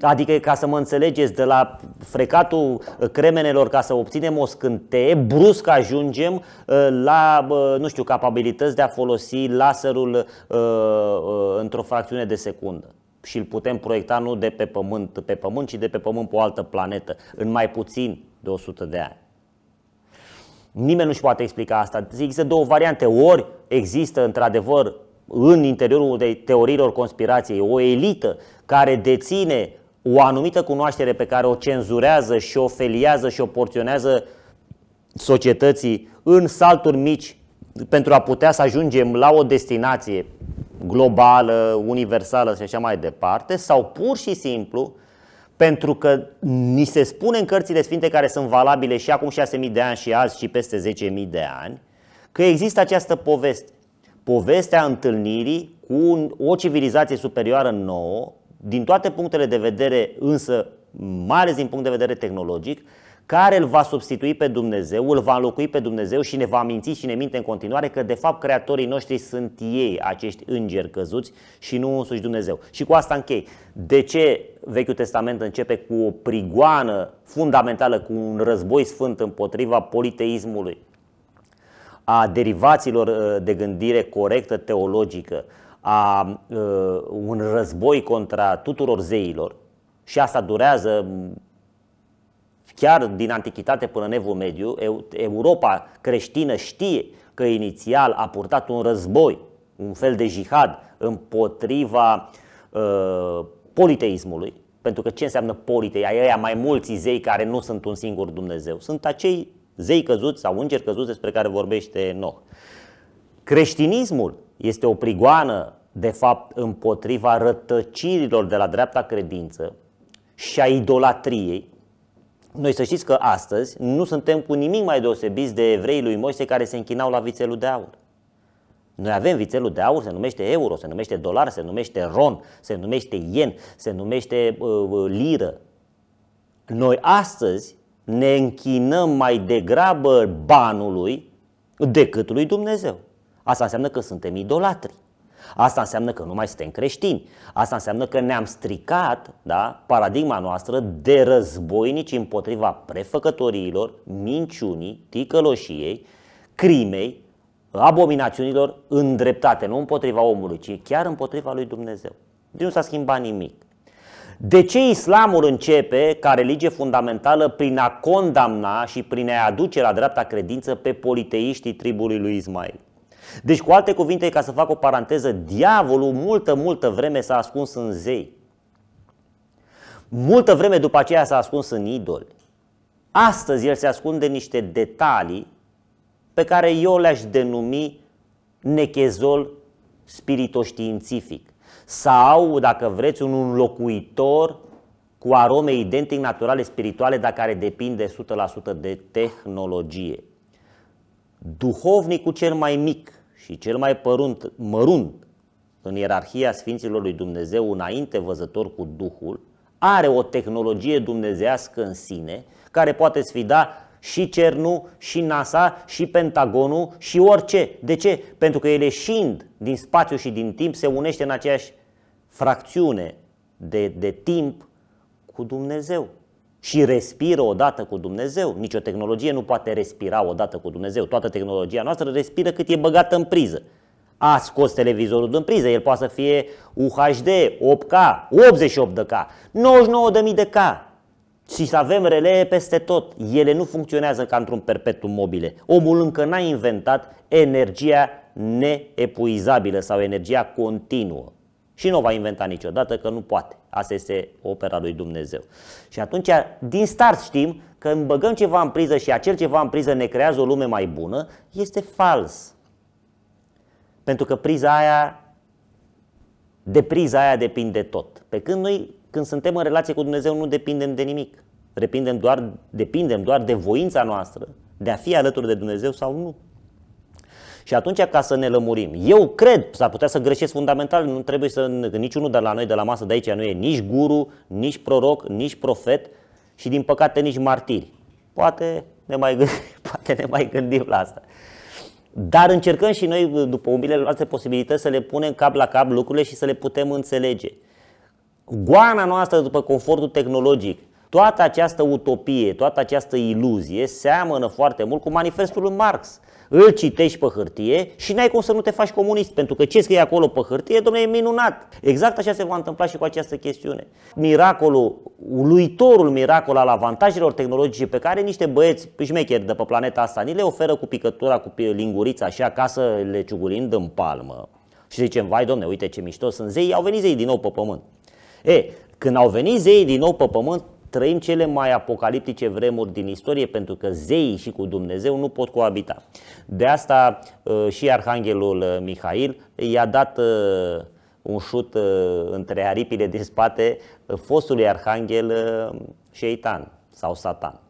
Adică ca să mă înțelegeți, de la frecatul cremenelor ca să obținem o scânteie, brusc ajungem la, nu știu, capabilități de a folosi laserul într-o fracțiune de secundă. Și îl putem proiecta nu de pe pământ, ci de pe pământ pe o altă planetă, în mai puțin de 100 de ani. Nimeni nu-și poate explica asta. Există două variante. Ori există într-adevăr în interiorul teoriilor conspirației o elită care deține o anumită cunoaștere pe care o cenzurează și o feliază și o porționează societății în salturi mici pentru a putea să ajungem la o destinație globală, universală și așa mai departe, sau pur și simplu pentru că ni se spune în cărțile sfinte, care sunt valabile și acum 6.000 de ani și azi și peste 10.000 de ani, că există această poveste. Povestea întâlnirii cu o civilizație superioară nouă, din toate punctele de vedere, însă mai ales din punct de vedere tehnologic, care îl va substitui pe Dumnezeu, îl va înlocui pe Dumnezeu și ne va minți și ne minte în continuare că de fapt creatorii noștri sunt ei, acești îngeri căzuți, și nu însuși Dumnezeu. Și cu asta închei. De ce Vechiul Testament începe cu o prigoană fundamentală, cu un război sfânt împotriva politeismului, a derivațiilor de gândire corectă teologică, a un război contra tuturor zeilor, și asta durează chiar din Antichitate până în Evul Mediu? Europa creștină știe că inițial a purtat un război, un fel de jihad împotriva politeismului. Pentru că ce înseamnă politeia? Aia mai mulți zei care nu sunt un singur Dumnezeu. Sunt acei zei căzuți sau îngeri căzuți despre care vorbește Enoch. Creștinismul este o prigoană, de fapt, împotriva rătăcirilor de la dreapta credință și a idolatriei. Noi să știți că astăzi nu suntem cu nimic mai deosebiți de evreii lui Moise care se închinau la vițelul de aur. Noi avem vițelul de aur, se numește euro, se numește dolar, se numește ron, se numește ien, se numește liră. Noi astăzi ne închinăm mai degrabă banului decât lui Dumnezeu. Asta înseamnă că suntem idolatri. Asta înseamnă că nu mai suntem creștini. Asta înseamnă că ne-am stricat, da, paradigma noastră de războinici împotriva prefăcătoriilor, minciunii, ticăloșiei, crimei, abominațiunilor îndreptate, nu împotriva omului, ci chiar împotriva lui Dumnezeu. Deci nu s-a schimbat nimic. De ce islamul începe ca religie fundamentală prin a condamna și prin a aduce la dreapta credință pe politeiștii tribului lui Ismail? Deci, cu alte cuvinte, ca să fac o paranteză, diavolul multă vreme s-a ascuns în zei. Multă vreme după aceea s-a ascuns în idoli. Astăzi el se ascunde în niște detalii pe care eu le-aș denumi nechezol spiritoștiințific. Sau, dacă vreți, un înlocuitor cu arome identic naturale spirituale, dar care depinde 100% de tehnologie. Duhovnicul cel mai mic și cel mai mărunt în ierarhia Sfinților lui Dumnezeu, înainte văzător cu Duhul, are o tehnologie dumnezeiască în sine care poate sfida și CERN-ul, și NASA, și Pentagonul, și orice. De ce? Pentru că el, ieșind din spațiu și din timp, se unește în aceeași fracțiune de timp cu Dumnezeu și respiră odată cu Dumnezeu. Nici o tehnologie nu poate respira odată cu Dumnezeu. Toată tehnologia noastră respiră cât e băgată în priză. A scos televizorul din priză, el poate să fie UHD, 8K, 88K, 99.000K. Și să avem relee peste tot. Ele nu funcționează ca într-un perpetuum mobile. Omul încă n-a inventat energia neepuizabilă sau energia continuă. Și nu o va inventa niciodată, că nu poate. Asta este opera lui Dumnezeu. Și atunci, din start știm că îmi băgăm ceva în priză și acel ceva în priză ne creează o lume mai bună. Este fals. Pentru că priza aia, de priza aia depinde tot. Pe când noi, când suntem în relație cu Dumnezeu, nu depindem de nimic. Depindem doar de voința noastră de a fi alături de Dumnezeu sau nu. Și atunci, ca să ne lămurim, eu cred, s-ar putea să greșesc fundamental, nu trebuie să, niciunul de la noi, de la masă de aici, nu e nici guru, nici proroc, nici profet și, din păcate, nici martiri. Poate ne mai gândim la asta. Dar încercăm și noi, după umilele noastre posibilități, să le punem cap la cap lucrurile și să le putem înțelege. goana noastră după confortul tehnologic, toată această utopie, toată această iluzie seamănă foarte mult cu manifestul lui Marx. Îl citești pe hârtie și n-ai cum să nu te faci comunist, pentru că ce scrie acolo pe hârtie, domnule, e minunat. Exact așa se va întâmpla și cu această chestiune. Miracolul, uluitorul miracol al avantajelor tehnologice pe care niște băieți șmecheri de pe planeta asta ni le oferă cu picătura, cu lingurița, așa, ca să le ciugurind în palmă. Și zicem, vai domne, uite ce mișto sunt zei, au venit zei din nou pe pământ. E, când au venit zei din nou pe pământ, trăim cele mai apocaliptice vremuri din istorie, pentru că zeii și cu Dumnezeu nu pot coabita. De asta și Arhanghelul Mihail i-a dat un șut între aripile din spate fostului arhanghel Sheitan sau Satan.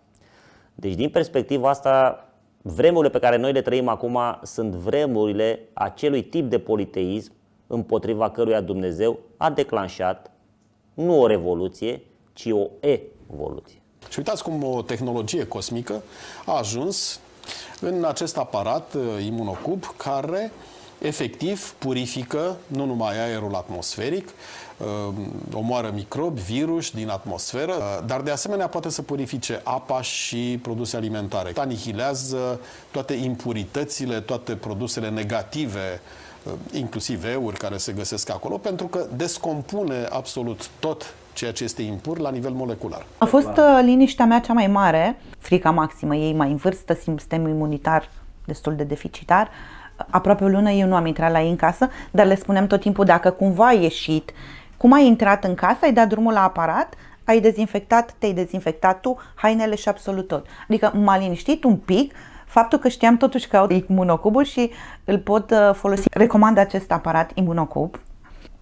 Deci din perspectiva asta, vremurile pe care noi le trăim acum sunt vremurile acelui tip de politeism împotriva căruia Dumnezeu a declanșat nu o revoluție, ci o evoluție. Și uitați cum o tehnologie cosmică a ajuns în acest aparat Imunocub, care efectiv purifică nu numai aerul atmosferic, omoară microbi, virus din atmosferă, dar de asemenea poate să purifice apa și produse alimentare. Anihilează toate impuritățile, toate produsele negative, inclusiv euri care se găsesc acolo, pentru că descompune absolut tot ceea ce este impur la nivel molecular. A fost liniștea mea cea mai mare, frica maximă, ei mai în vârstă, sistemul imunitar destul de deficitar. Aproape o lună eu nu am intrat la ei în casă, dar le spuneam tot timpul, dacă cumva ai ieșit, cum ai intrat în casă, ai dat drumul la aparat, ai dezinfectat, te-ai dezinfectat tu, hainele și absolut tot. Adică m-a liniștit un pic faptul că știam totuși că au Imunocubul și îl pot folosi. Recomand acest aparat Imunocub,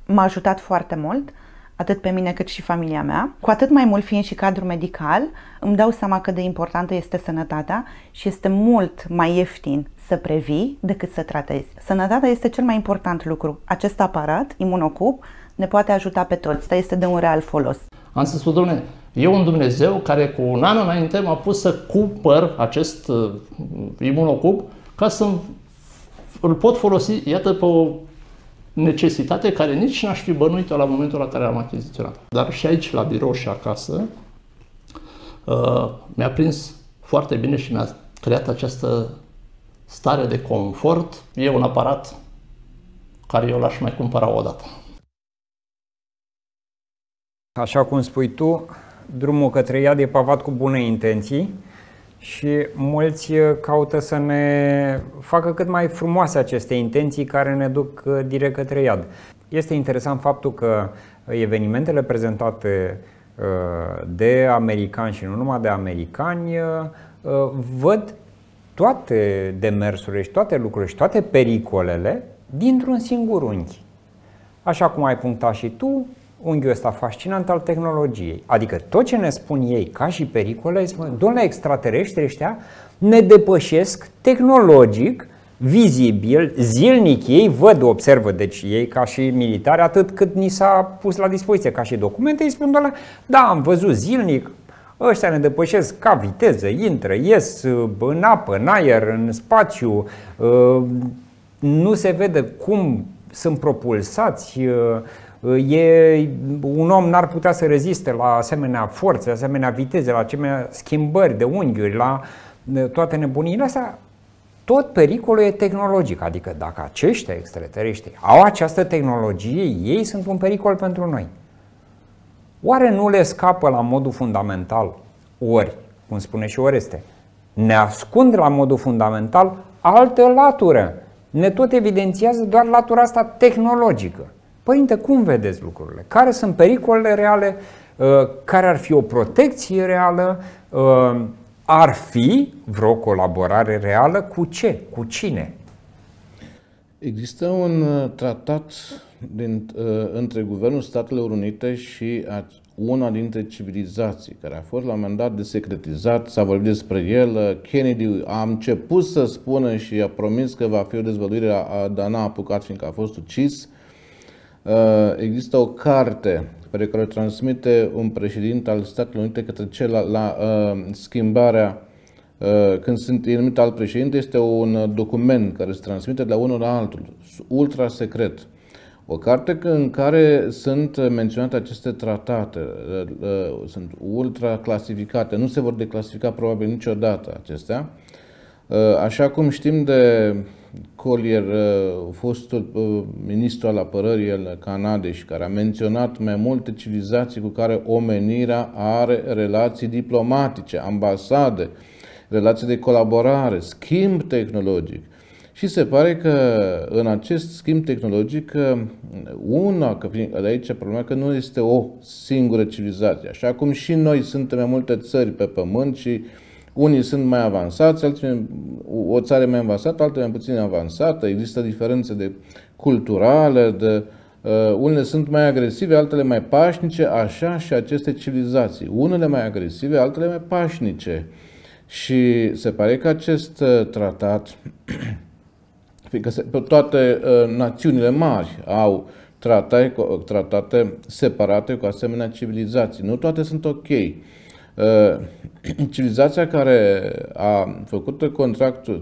m-a ajutat foarte mult, atât pe mine cât și familia mea. Cu atât mai mult fiind și cadru medical, îmi dau seama cât de importantă este sănătatea și este mult mai ieftin să previi decât să tratezi. Sănătatea este cel mai important lucru. Acest aparat, Imunocub, ne poate ajuta pe toți. Asta este de un real folos. Am să spun, dom'le, eu un Dumnezeu care cu un an înainte m-a pus să cumpăr acest Imunocub ca să îl pot folosi, iată, pe o necesitate care nici n-aș fi bănuit-o la momentul la care am achiziționat. Dar și aici, la birou și acasă, mi-a prins foarte bine și mi-a creat această stare de confort. E un aparat care eu l-aș mai cumpăra o dată. Așa cum spui tu, drumul către iad e pavat cu bune intenții și mulți caută să ne facă cât mai frumoase aceste intenții care ne duc direct către iad. Este interesant faptul că evenimentele prezentate de americani și nu numai de americani văd toate demersurile și toate lucrurile și toate pericolele dintr-un singur unghi. Așa cum ai punctat și tu, unghiul ăsta fascinant al tehnologiei. Adică tot ce ne spun ei ca și pericole, spun, domnule, extraterestri ăștia ne depășesc tehnologic, vizibil, zilnic, ei văd, observă, deci ei ca și militari, atât cât ni s-a pus la dispoziție ca și documente, îi spun, domnule, da, am văzut zilnic, ăștia ne depășesc ca viteză, intră, ies în apă, în aer, în spațiu, nu se vede cum sunt propulsați, un om n-ar putea să reziste la asemenea forțe, la asemenea viteze, la asemenea schimbări de unghiuri, la toate nebuniile astea. Tot pericolul e tehnologic, adică dacă aceștia extraterestri au această tehnologie, ei sunt un pericol pentru noi. Oare nu le scapă la modul fundamental, ori, cum spune și Oreste, ne ascund la modul fundamental altă latură, ne tot evidențiază doar latura asta tehnologică. Părinte, cum vedeți lucrurile? Care sunt pericolele reale? Care ar fi o protecție reală? Ar fi vreo colaborare reală? Cu ce? Cu cine? Există un tratat între Guvernul Statelor Unite și una dintre civilizații, care a fost la un moment dat desecretizat, s-a vorbit despre el, Kennedy a început să spună și a promis că va fi o dezvăluire, dar n-a apucat fiindcă a fost ucis. Există o carte pe care o transmite un președinte al Statelor Unite către cel la schimbarea, când sunt numit alt președinte, este un document care se transmite de la unul la altul, ultra secret. O carte în care sunt menționate aceste tratate, sunt ultra-clasificate, nu se vor declasifica probabil niciodată acestea. Așa cum știm de Collier, fostul ministru al apărării al Canadei și care a menționat mai multe civilizații cu care omenirea are relații diplomatice, ambasade, relații de colaborare, schimb tehnologic. Și se pare că în acest schimb tehnologic, de aici problema că nu este o singură civilizație. Așa cum și noi suntem mai multe țări pe pământ și unii sunt mai avansați, alții, o țară mai avansată, altele mai puțin avansată, există diferențe de culturale, unele sunt mai agresive, altele mai pașnice, așa și aceste civilizații. Unele mai agresive, altele mai pașnice. Și se pare că acest tratat, toate națiunile mari au tratate separate cu asemenea civilizații. Nu toate sunt ok. Civilizația care a făcut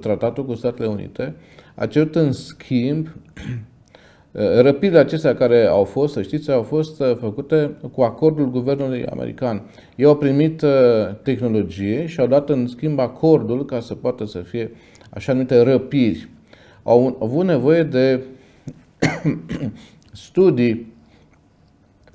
tratatul cu Statele Unite a cerut în schimb răpirile acestea care au fost, să știți, au fost făcute cu acordul guvernului american. Ei au primit tehnologie și au dat în schimb acordul ca să poată să fie așa numite răpiri. Au avut nevoie de studii,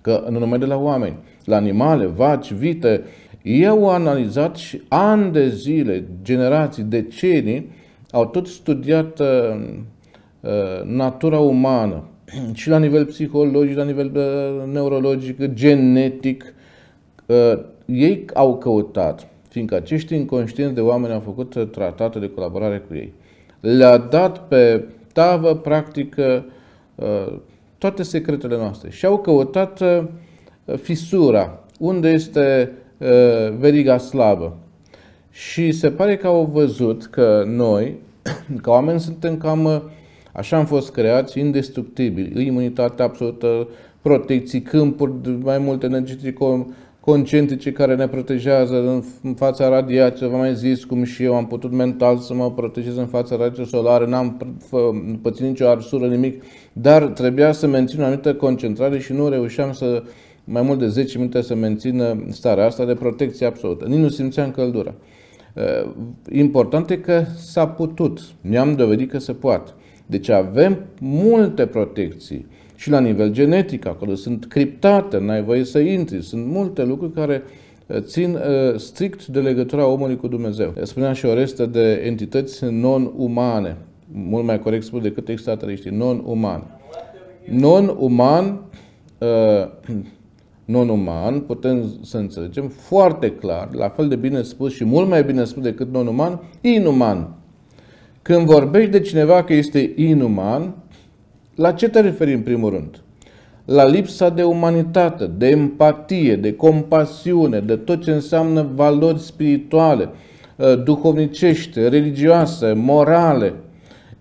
că nu numai de la oameni, la animale, vaci, vite. Ei au analizat și ani de zile, generații, decenii, au tot studiat natura umană și la nivel psihologic, la nivel neurologic, genetic. Ei au căutat, fiindcă acești inconștienți de oameni au făcut tratate de colaborare cu ei. Le-a dat pe tavă, practic, toate secretele noastre și au căutat fisura, unde este veriga slabă. Și se pare că au văzut că noi, ca oameni, suntem cam, așa am fost creați, indestructibili. Imunitate absolută, protecții, câmpuri mai multe energii concentrice care ne protejează în fața radiației. V-am mai zis cum și eu am putut mental să mă protejez în fața radiației solare, n-am pățit nicio arsură, nimic, dar trebuia să mențin o anumită concentrare și nu reușeam să mai mult de 10 minute să mențină starea asta de protecție absolută. Nici nu simțeam căldura. Important e că s-a putut. Ne-am dovedit că se poate. Deci avem multe protecții și la nivel genetic, acolo sunt criptate, n-ai voie să intri. Sunt multe lucruri care țin strict de legătura omului cu Dumnezeu. Spunea și Oreste de entități non-umane, mult mai corect spus decât extraterestri, non-umane. Non-uman, non-uman, putem să înțelegem foarte clar, la fel de bine spus și mult mai bine spus decât non-uman, inuman. Când vorbești de cineva că este inuman, la ce te referi în primul rând? La lipsa de umanitate, de empatie, de compasiune, de tot ce înseamnă valori spirituale, duhovnicești, religioase, morale,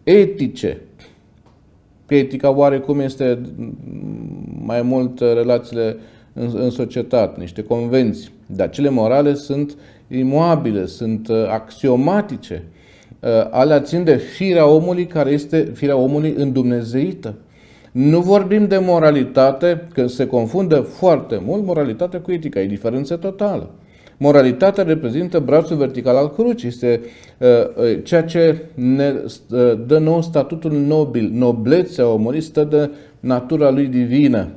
etice. Că etica oarecum este mai mult relațiile în societate, niște convenții. Dar cele morale sunt imuabile, sunt axiomatice. Alea țin de firea omului care este firea omului îndumnezeită. Nu vorbim de moralitate, că se confundă foarte mult moralitatea cu etica. E diferență totală. Moralitatea reprezintă brațul vertical al crucii. Este ceea ce ne dă nou statutul nobil. Noblețea omului stă de natura lui divină.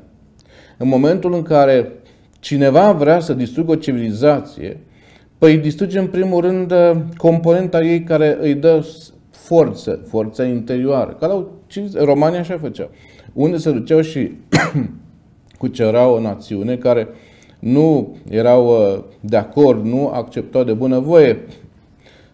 În momentul în care cineva vrea să distrugă o civilizație, păi îi distruge în primul rând componenta ei care îi dă forță, forța interioară. Ca la România așa făceau. Unde se duceau și cucerau o națiune care nu erau de acord, nu acceptau de bunăvoie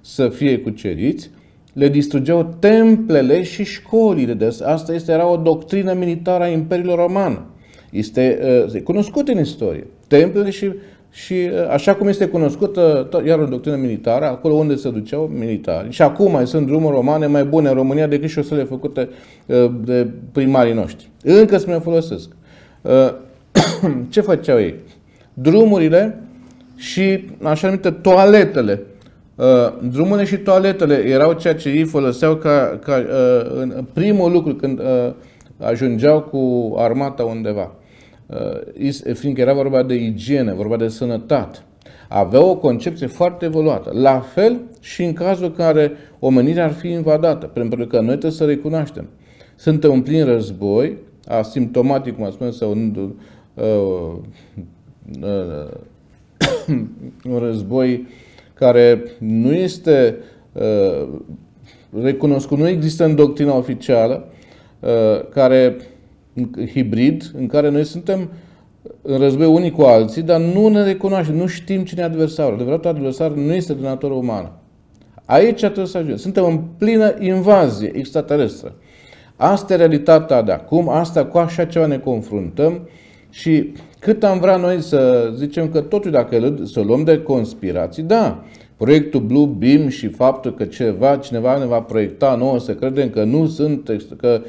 să fie cuceriți, le distrugeau templele și școlile. Deci asta era o doctrină militară a Imperiului Roman. Este cunoscut în istorie. Templele și așa cum este cunoscută, iar o doctrină militară, acolo unde se duceau militari. Și acum mai sunt drumuri romane mai bune în România decât șosele făcute de primarii noștri. Încă se mai folosesc. Ce făceau ei? Drumurile și așa numite toaletele. Drumurile și toaletele erau ceea ce ei foloseau ca primul lucru când ajungeau cu armata undeva. Fiindcă era vorba de igienă, vorba de sănătate. Avea o concepție foarte evoluată. La fel și în cazul în care omenirea ar fi invadată, pentru că noi trebuie să recunoaștem. Suntem în plin război, asimptomatic, cum a spus, sau un război care nu este recunoscut, nu există în doctrina oficială, care hibrid, în care noi suntem în război unii cu alții, dar nu ne recunoaștem, nu știm cine e adversarul. Adevăratul adversar nu este de natură umană. Aici trebuie să ajungem. Suntem în plină invazie extraterestră. Asta e realitatea de acum, asta cu așa ceva ne confruntăm și cât am vrea noi să zicem că totul, dacă să luăm de conspirații, da, proiectul Blue Beam și faptul că cineva ne va proiecta nouă să credem că nu sunt, că,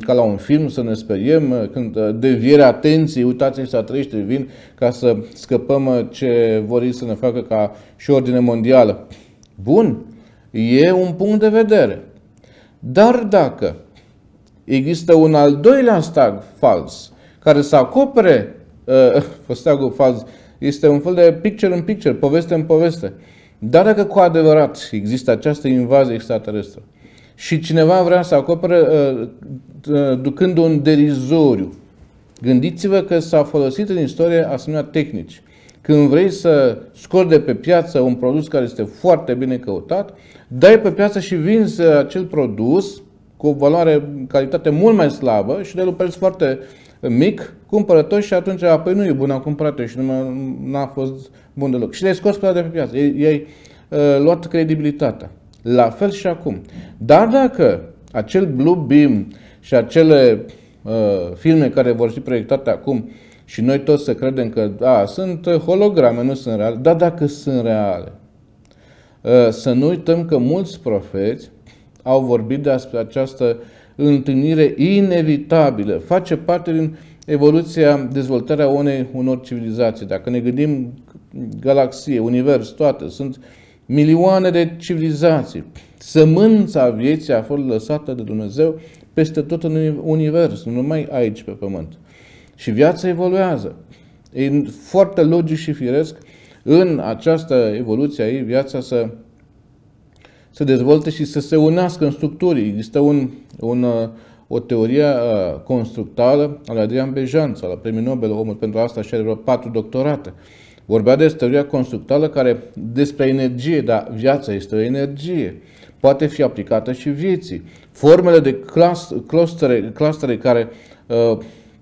ca la un film să ne speriem, când devierea atenției, uitați extraterestri vin ca să scăpăm ce vor ei să ne facă ca și ordine mondială. Bun, e un punct de vedere. Dar dacă există un al doilea stag fals, care să acopere stagul fals, este un fel de picture-in-picture, poveste-în-poveste. Dar dacă cu adevărat există această invazie extraterestră și cineva vrea să acopere ducând un derizoriu, gândiți-vă că s-a folosit în istorie asemenea tehnici. Când vrei să scori de pe piață un produs care este foarte bine căutat, dai pe piață și vinzi acel produs cu o valoare, calitate mult mai slabă și de un preț foarte mic, cumpărători și atunci, apoi nu e bun, am cumpărat-o și n-a fost bun deloc. Și le-ai scos pe piață, i-ai luat credibilitatea. La fel și acum. Dar dacă acel Blue Beam și acele filme care vor fi proiectate acum și noi toți să credem că sunt holograme, nu sunt reale, dar dacă sunt reale, să nu uităm că mulți profeți au vorbit despre această întâlnire inevitabilă, face parte din evoluția, dezvoltarea unor civilizații. Dacă ne gândim galaxie, univers, toate, sunt milioane de civilizații. Sămânța vieții a fost lăsată de Dumnezeu peste tot în univers, nu numai aici pe pământ. Și viața evoluează. E foarte logic și firesc în această evoluție a ei, viața să se dezvolte și să se unească în structuri. Există o teorie constructală a lui Adrian Bejanța, la Premiul Nobel, omul pentru asta și are vreo 4 doctorate. Vorbea de teoria constructală care despre energie, dar viața este o energie. Poate fi aplicată și vieții. Formele de clustere care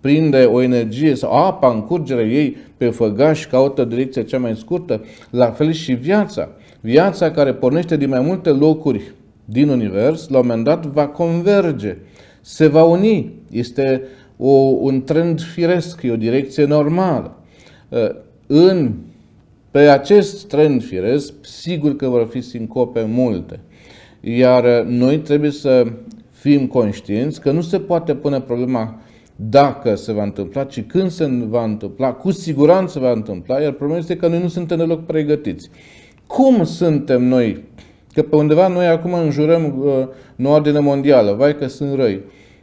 prinde o energie sau apa în curgerea ei pe făgaș, caută direcția cea mai scurtă, la fel și viața. Viața care pornește din mai multe locuri din univers, la un moment dat va converge, se va uni. Este un trend firesc, e o direcție normală. Pe acest trend firesc, sigur că vor fi sincope multe. Iar noi trebuie să fim conștienți că nu se poate pune problema dacă se va întâmpla, ci când se va întâmpla, cu siguranță va întâmpla, iar problema este că noi nu suntem deloc pregătiți. Cum suntem noi? Că pe undeva noi acum înjurăm noua ordine mondială, vai că sunt răi,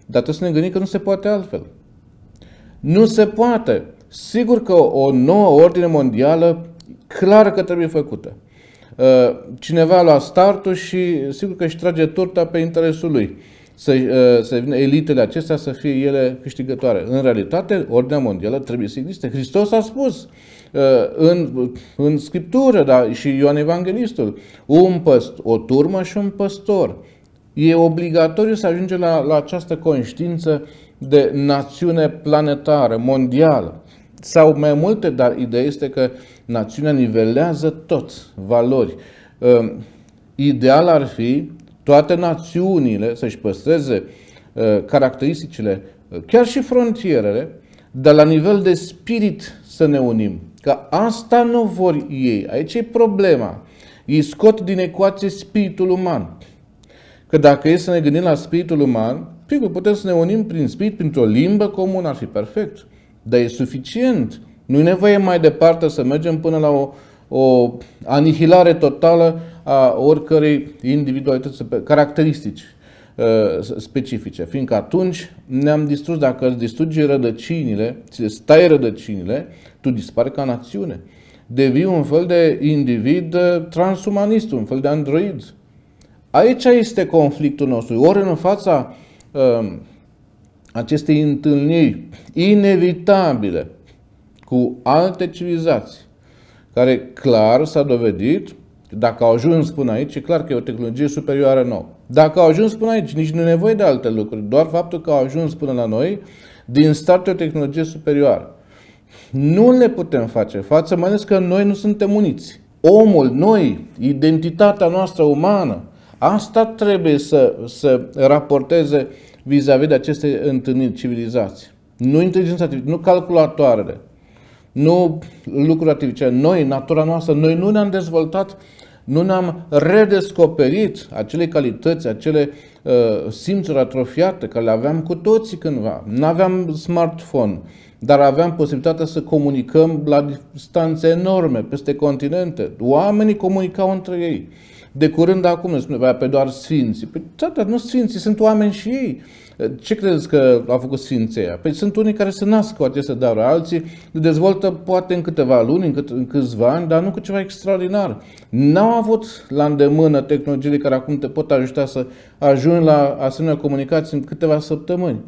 dar trebuie să ne gândim că nu se poate altfel. Nu se poate. Sigur că o nouă ordine mondială, clar că trebuie făcută. Cineva lua startul și sigur că își trage turta pe interesul lui. Să vină elitele acestea să fie ele câștigătoare. În realitate, ordinea mondială trebuie să existe. Hristos a spus în Scriptură, dar și Ioan Evanghelistul, o turmă și un păstor. E obligatoriu să ajungem la această conștiință de națiune planetară, mondială. Sau mai multe, dar ideea este că națiunea nivelează tot, valori. Ideal ar fi toate națiunile să-și păstreze caracteristicile, chiar și frontierele, dar la nivel de spirit să ne unim. Că asta nu vor ei. Aici e problema. Ei scot din ecuație spiritul uman. Că dacă e să ne gândim la spiritul uman, sigur, putem să ne unim prin spirit, printr-o limbă comună, ar fi perfect. Dar e suficient. Nu e nevoie mai departe să mergem până la o anihilare totală a oricărei individualități, caracteristici. specifice, fiindcă atunci ne-am distrus. Dacă îți distrugi rădăcinile, îți tai rădăcinile, tu dispari ca națiune. Devii un fel de individ transumanist, un fel de android. Aici este conflictul nostru. Ori în fața acestei întâlniri inevitabile cu alte civilizații, care clar s-a dovedit, dacă au ajuns până aici, e clar că e o tehnologie superioară nouă. Dacă au ajuns până aici, nici nu e nevoie de alte lucruri, doar faptul că au ajuns până la noi, din start o tehnologie superioară. Nu le putem face față, mai ales că noi nu suntem uniți. Omul, noi, identitatea noastră umană, asta trebuie să raporteze vis-a-vis de aceste întâlniri civilizații. Nu inteligența artificială, nu calculatoarele, nu lucruri artificiale. Noi, natura noastră, noi nu ne-am dezvoltat, nu ne-am redescoperit acele calități, acele simțuri atrofiate care le aveam cu toții cândva. Nu aveam smartphone, dar aveam posibilitatea să comunicăm la distanțe enorme, peste continente. Oamenii comunicau între ei. De curând acum ne spune, pe doar sfinții. Păi, dar nu sfinții, sunt oameni și ei. Ce credeți că a făcut sfinția? Păi sunt unii care se nasc cu aceste daruri, alții le dezvoltă poate în câteva luni, în câțiva ani, dar nu cu ceva extraordinar. N-au avut la îndemână tehnologiile care acum te pot ajuta să ajungi la asemenea comunicații în câteva săptămâni.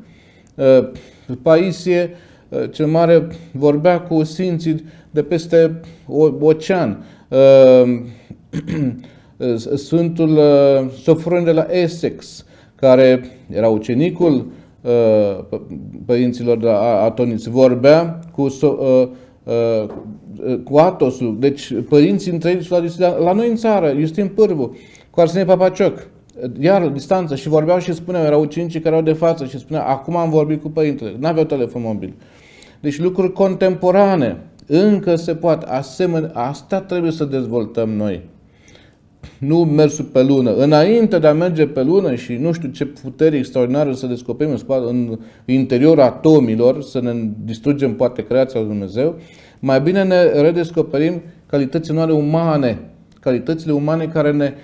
Paisie cel Mare vorbea cu sfinții de peste ocean. Sfântul Sofron de la Essex, care era ucenicul părinților de la Atoniți, vorbea cu Atosul, deci părinții între ei, la noi în țară, Iustin Pârvu, cu Arsenie Papacioc, iar la distanță, și vorbeau și spuneau, erau ucenicii care erau de față și spuneau, acum am vorbit cu părintele, n-aveau telefon mobil. Deci lucruri contemporane, încă se poate, asemenea, asta trebuie să dezvoltăm noi. Nu mersul pe lună. Înainte de a merge pe lună și nu știu ce putere extraordinară să descoperim în interiorul atomilor, să ne distrugem poate creația lui Dumnezeu, mai bine ne redescoperim calitățile noastre umane, calitățile umane care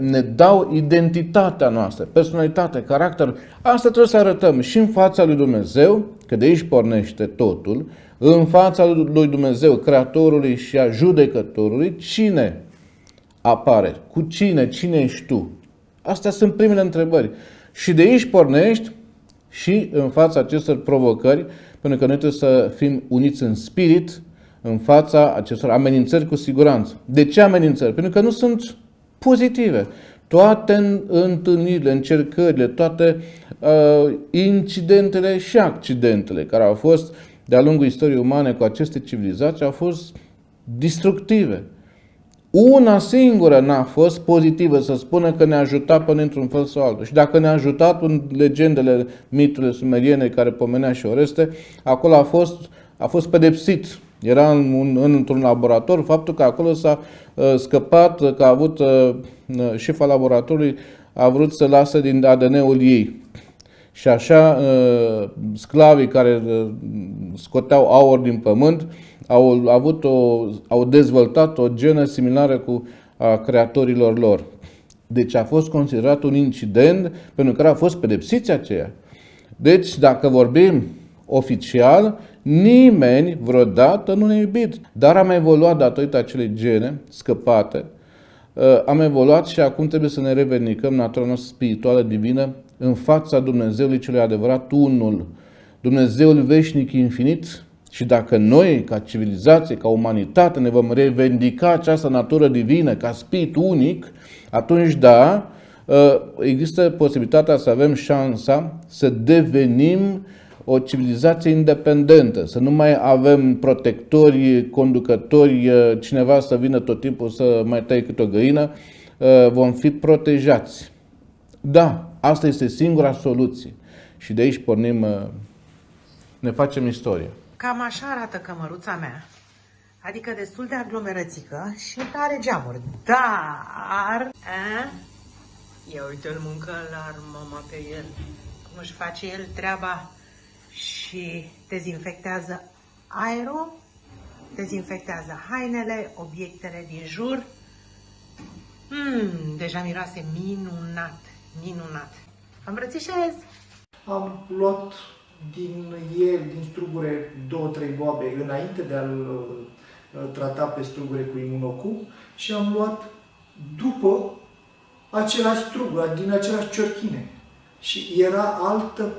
ne dau identitatea noastră, personalitatea, caracterul. Asta trebuie să arătăm și în fața lui Dumnezeu, că de aici pornește totul, în fața lui Dumnezeu, Creatorului și a Judecătorului, cine apare. Cu cine? Cine ești tu? Astea sunt primele întrebări. Și de aici pornești și în fața acestor provocări, pentru că noi trebuie să fim uniți în spirit în fața acestor amenințări cu siguranță. De ce amenințări? Pentru că nu sunt pozitive. Toate întâlnirile, încercările, toate incidentele și accidentele care au fost de-a lungul istoriei umane cu aceste civilizații au fost destructive. Una singură n-a fost pozitivă, să spună că ne-a ajutat până într-un fel sau altul. Și dacă ne-a ajutat în legendele, miturile sumeriene care pomenea și Oreste, acolo a fost pedepsit. Era într-un laborator, faptul că acolo s-a scăpat, că a avut șefa laboratorului, a vrut să lasă din ADN-ul ei. Și așa sclavii care scoteau aur din pământ au dezvoltat o genă similară cu a creatorilor lor. Deci a fost considerat un incident pentru care au fost pedepsiți aceia. Deci, dacă vorbim oficial, nimeni vreodată nu ne-a iubit. Dar am evoluat datorită acelei gene scăpate. Am evoluat și acum trebuie să ne revendicăm natura noastră spirituală divină în fața Dumnezeului celui adevărat unul, Dumnezeul veșnic infinit. Și dacă noi, ca civilizație, ca umanitate, ne vom revendica această natură divină, ca spirit unic, atunci da, există posibilitatea să avem șansa să devenim o civilizație independentă, să nu mai avem protectori, conducători, cineva să vină tot timpul să mai taie câte o găină, vom fi protejați. Da, asta este singura soluție. Și de aici pornim, ne facem istorie. Cam așa arată cămăruța mea, adică destul de aglomerățică și are geamuri, dar... Ia uite-l muncă la mama pe el, cum își face el treaba și dezinfectează aerul, dezinfectează hainele, obiectele din jur. Deja miroase minunat minunat. Îmbrățișez! Am luat din el, din strugure, 2-3 boabe înainte de a-l trata pe strugure cu Imunocub și am luat după același strugure, din același ciorchine. Și era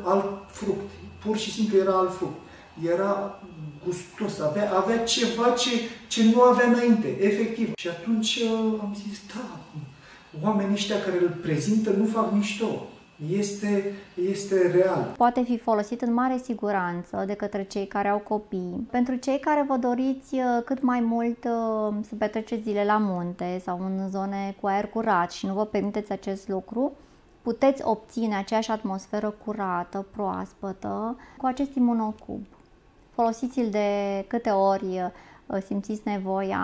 alt fruct, pur și simplu era alt fruct. Era gustos, avea ceva ce nu avea înainte, efectiv. Și atunci am zis, da, oamenii ăștia care îl prezintă nu fac mișto. Este real. Poate fi folosit în mare siguranță de către cei care au copii. Pentru cei care vă doriți cât mai mult să petreceți zile la munte sau în zone cu aer curat și nu vă permiteți acest lucru, puteți obține aceeași atmosferă curată, proaspătă, cu acest Imunocub. Folosiți-l de câte ori simțiți nevoia.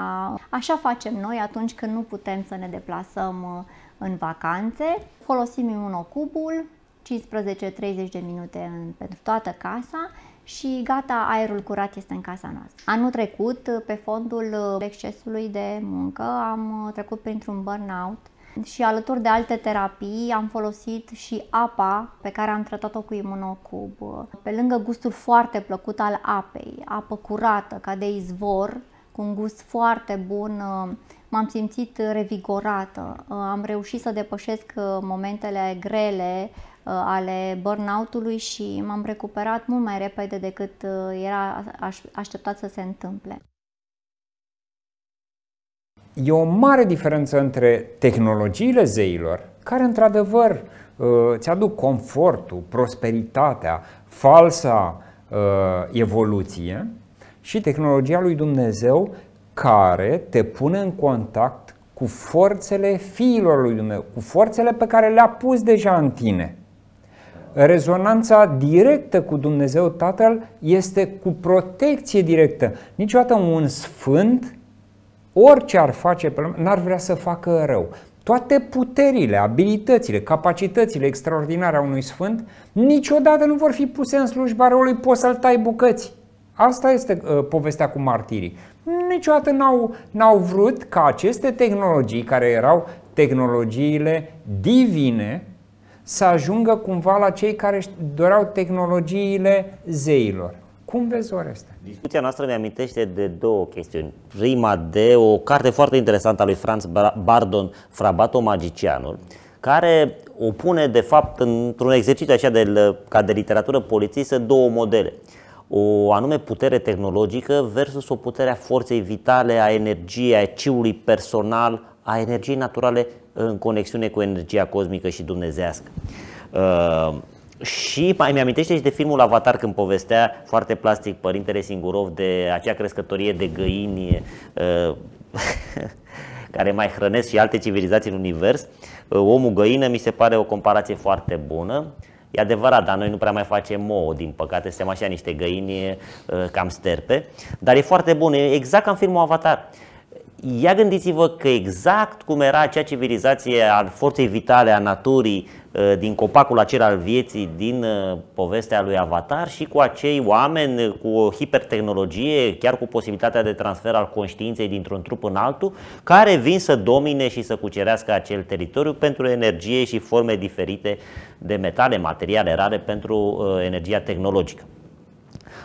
Așa facem noi atunci când nu putem să ne deplasăm în vacanțe. Folosim Imunocubul, 15-30 de minute pentru toată casa și gata, aerul curat este în casa noastră. Anul trecut, pe fondul excesului de muncă, am trecut printr-un burnout și alături de alte terapii am folosit și apa pe care am tratat-o cu Imunocub. Pe lângă gustul foarte plăcut al apei, apă curată, ca de izvor, cu un gust foarte bun, m-am simțit revigorată, am reușit să depășesc momentele grele ale burnout-ului și m-am recuperat mult mai repede decât era așteptat să se întâmple. E o mare diferență între tehnologiile zeilor, care într-adevăr îți aduc confortul, prosperitatea, falsa evoluție, și tehnologia lui Dumnezeu, care te pune în contact cu forțele fiilor lui Dumnezeu, cu forțele pe care le-a pus deja în tine. Rezonanța directă cu Dumnezeu Tatăl este cu protecție directă. Niciodată un sfânt, orice ar face, n-ar vrea să facă rău. Toate puterile, abilitățile, capacitățile extraordinare a unui sfânt niciodată nu vor fi puse în slujba răului, poți să-l tai bucăți. Asta este povestea cu martirii. Niciodată n-au vrut ca aceste tehnologii, care erau tehnologiile divine, să ajungă cumva la cei care doreau tehnologiile zeilor. Cum vezi, Oreste? Discuția noastră mi-amintește de două chestiuni. Prima, de o carte foarte interesantă a lui Franz Bardon, Frabato Magicianul, care o pune, de fapt, într-un exercițiu așa ca de literatură polițistă, două modele. O anume putere tehnologică versus o putere a forței vitale, a energiei, a ciului personal, a energiei naturale în conexiune cu energia cosmică și dumnezească. Și mai mi-amintește și de filmul Avatar, când povestea foarte plastic Părintele Singurov de acea crescătorie de găini care mai hrănesc și alte civilizații în univers. Omul găină mi se pare o comparație foarte bună. E adevărat, dar noi nu prea mai facem ouă, din păcate, suntem așa niște găini cam sterpe. Dar e foarte bun, e exact ca în filmul Avatar. Ia gândiți-vă că exact cum era acea civilizație a forței vitale, a naturii, din copacul acela al vieții, din povestea lui Avatar, și cu acei oameni cu o hipertehnologie, chiar cu posibilitatea de transfer al conștiinței dintr-un trup în altul, care vin să domine și să cucerească acel teritoriu pentru energie și forme diferite de metale, materiale rare, pentru energia tehnologică.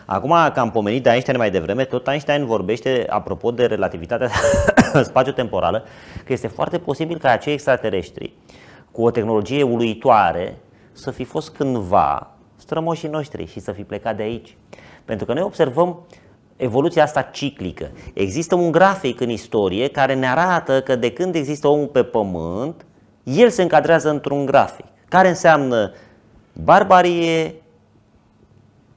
Acum, că am pomenit de Einstein mai devreme, tot Einstein vorbește, apropo de relativitatea spațiu-temporală, că este foarte posibil ca acei extraterestri, cu o tehnologie uluitoare, să fi fost cândva strămoșii noștri și să fi plecat de aici. Pentru că noi observăm evoluția asta ciclică. Există un grafic în istorie care ne arată că de când există omul pe pământ, el se încadrează într-un grafic, care înseamnă barbarie,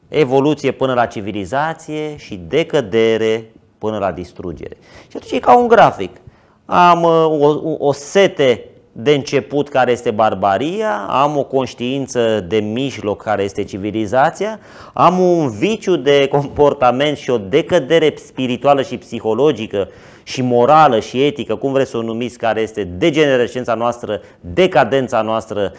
evoluție până la civilizație și decădere până la distrugere. Și atunci e ca un grafic. Am o sete de început, care este barbaria, am o conștiință de mijloc, care este civilizația, am un viciu de comportament și o decădere spirituală și psihologică și morală și etică, cum vreți să o numiți, care este degenerescența noastră, decadența noastră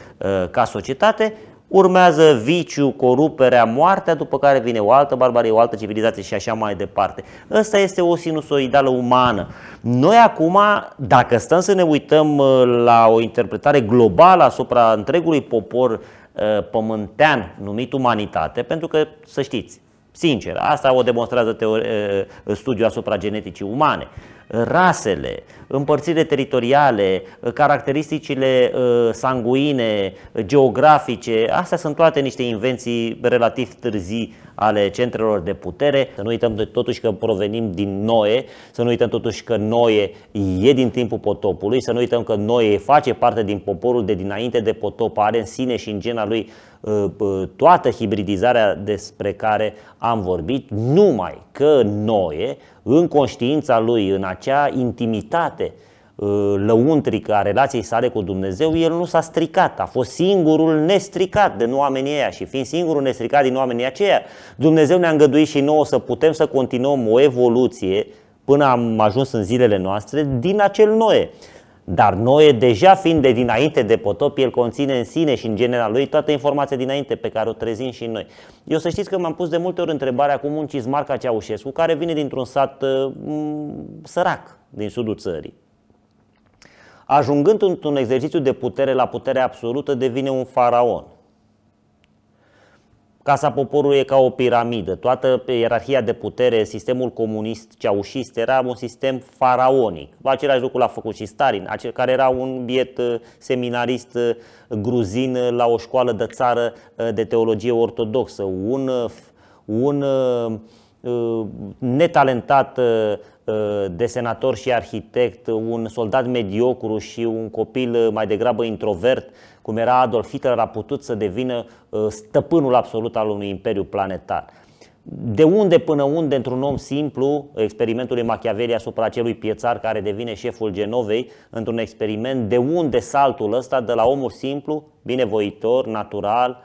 ca societate, urmează viciu, coruperea, moartea, după care vine o altă barbarie, o altă civilizație și așa mai departe. Ăsta este o sinusoidală umană. Noi acum, dacă stăm să ne uităm la o interpretare globală asupra întregului popor pământean numit umanitate, pentru că, să știți, sincer, asta o demonstrează studiul asupra geneticii umane. Rasele, împărțirile teritoriale, caracteristicile sanguine, geografice, astea sunt toate niște invenții relativ târzii ale centrelor de putere. Să nu uităm totuși că provenim din Noe, să nu uităm totuși că Noe e din timpul potopului, să nu uităm că Noe face parte din poporul de dinainte de potop, are în sine și în gena lui toată hibridizarea despre care am vorbit, numai că Noe, în conștiința lui, în acea intimitate lăuntrică a relației sale cu Dumnezeu, el nu s-a stricat, a fost singurul nestricat din oamenii ăia și fiind singurul nestricat din oamenii aceia, Dumnezeu ne-a îngăduit și nouă să putem să continuăm o evoluție până am ajuns în zilele noastre din acel Noe. Dar Noe, deja fiind de dinainte de potop, el conține în sine și în genera lui toată informația dinainte pe care o trezim și noi. Eu să știți că m-am pus de multe ori întrebarea cum un cizmar ca Ceaușescu, care vine dintr-un sat sărac din sudul țării, ajungând într-un exercițiu de putere la putere absolută, devine un faraon. Casa poporului e ca o piramidă, toată ierarhia de putere, sistemul comunist ceaușist era un sistem faraonic. Același lucru l-a făcut și Stalin, care era un biet seminarist gruzin la o școală de țară de teologie ortodoxă, un netalentat desenator și arhitect, un soldat mediocru și un copil mai degrabă introvert, cum era Adolf Hitler, a putut să devină stăpânul absolut al unui imperiu planetar. De unde până unde, într-un om simplu, experimentul lui Machiavelli asupra acelui piețar care devine șeful Genovei, într-un experiment, de unde saltul ăsta de la omul simplu, binevoitor, natural,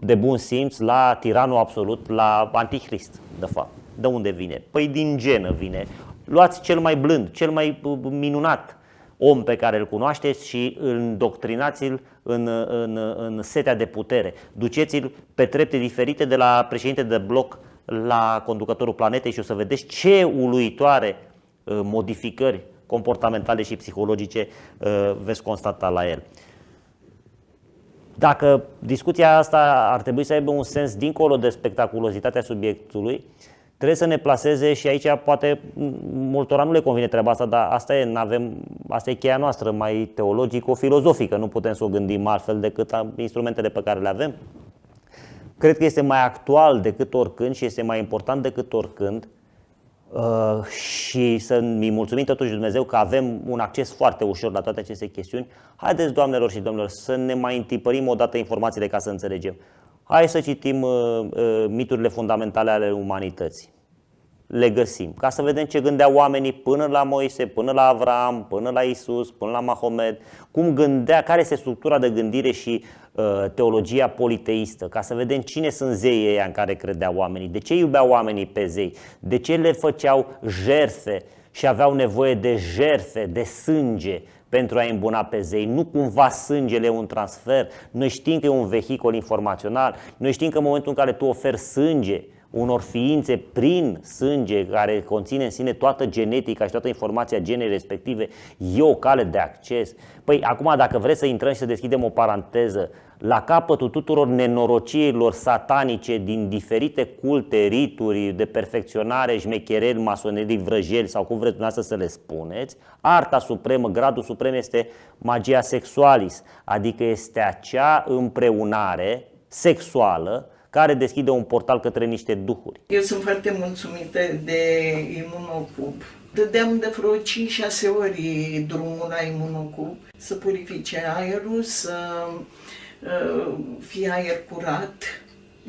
de bun simț, la tiranul absolut, la antichrist, de fapt. De unde vine? Păi din genă vine. Luați cel mai blând, cel mai minunat om pe care îl cunoașteți și îndoctrinați-l în setea de putere. Duceți-l pe trepte diferite de la președinte de bloc la conducătorul planetei și o să vedeți ce uluitoare modificări comportamentale și psihologice veți constata la el. Dacă discuția asta ar trebui să aibă un sens dincolo de spectaculozitatea subiectului, trebuie să ne plaseze și aici, poate multora nu le convine treaba asta, dar asta e, asta e cheia noastră, mai teologico-filozofică, nu putem să o gândim altfel decât instrumentele pe care le avem. Cred că este mai actual decât oricând și este mai important decât oricând și să-mi mulțumim totuși Dumnezeu că avem un acces foarte ușor la toate aceste chestiuni. Haideți, doamnelor și domnilor, să ne mai întipărim odată informațiile ca să înțelegem. Hai să citim miturile fundamentale ale umanității. Le găsim. Ca să vedem ce gândeau oamenii până la Moise, până la Avram, până la Isus, până la Mahomed. Cum gândea, care este structura de gândire și teologia politeistă. Ca să vedem cine sunt zeii ăia în care credeau oamenii. De ce iubeau oamenii pe zei. De ce le făceau jertfe și aveau nevoie de jertfe, de sânge, pentru a îmbuna pe zei. Nu cumva sângele e un transfer. Noi știm că e un vehicul informațional. Noi știm că în momentul în care tu oferi sânge unor ființe prin sânge, care conține în sine toată genetica și toată informația genei respective, e o cale de acces. Păi acum, dacă vreți să intrăm și să deschidem o paranteză, la capătul tuturor nenorociilor satanice din diferite culte, rituri de perfecționare, șmechereli, masonerii, vrăjeli sau cum vreți dumneavoastră să le spuneți, arta supremă, gradul suprem este magia sexualis, adică este acea împreunare sexuală care deschide un portal către niște duhuri. Eu sunt foarte mulțumită de Imunocub. Dădeam de vreo 5-6 ori drumul la Imunocub să purifice aerul, să fie aer curat.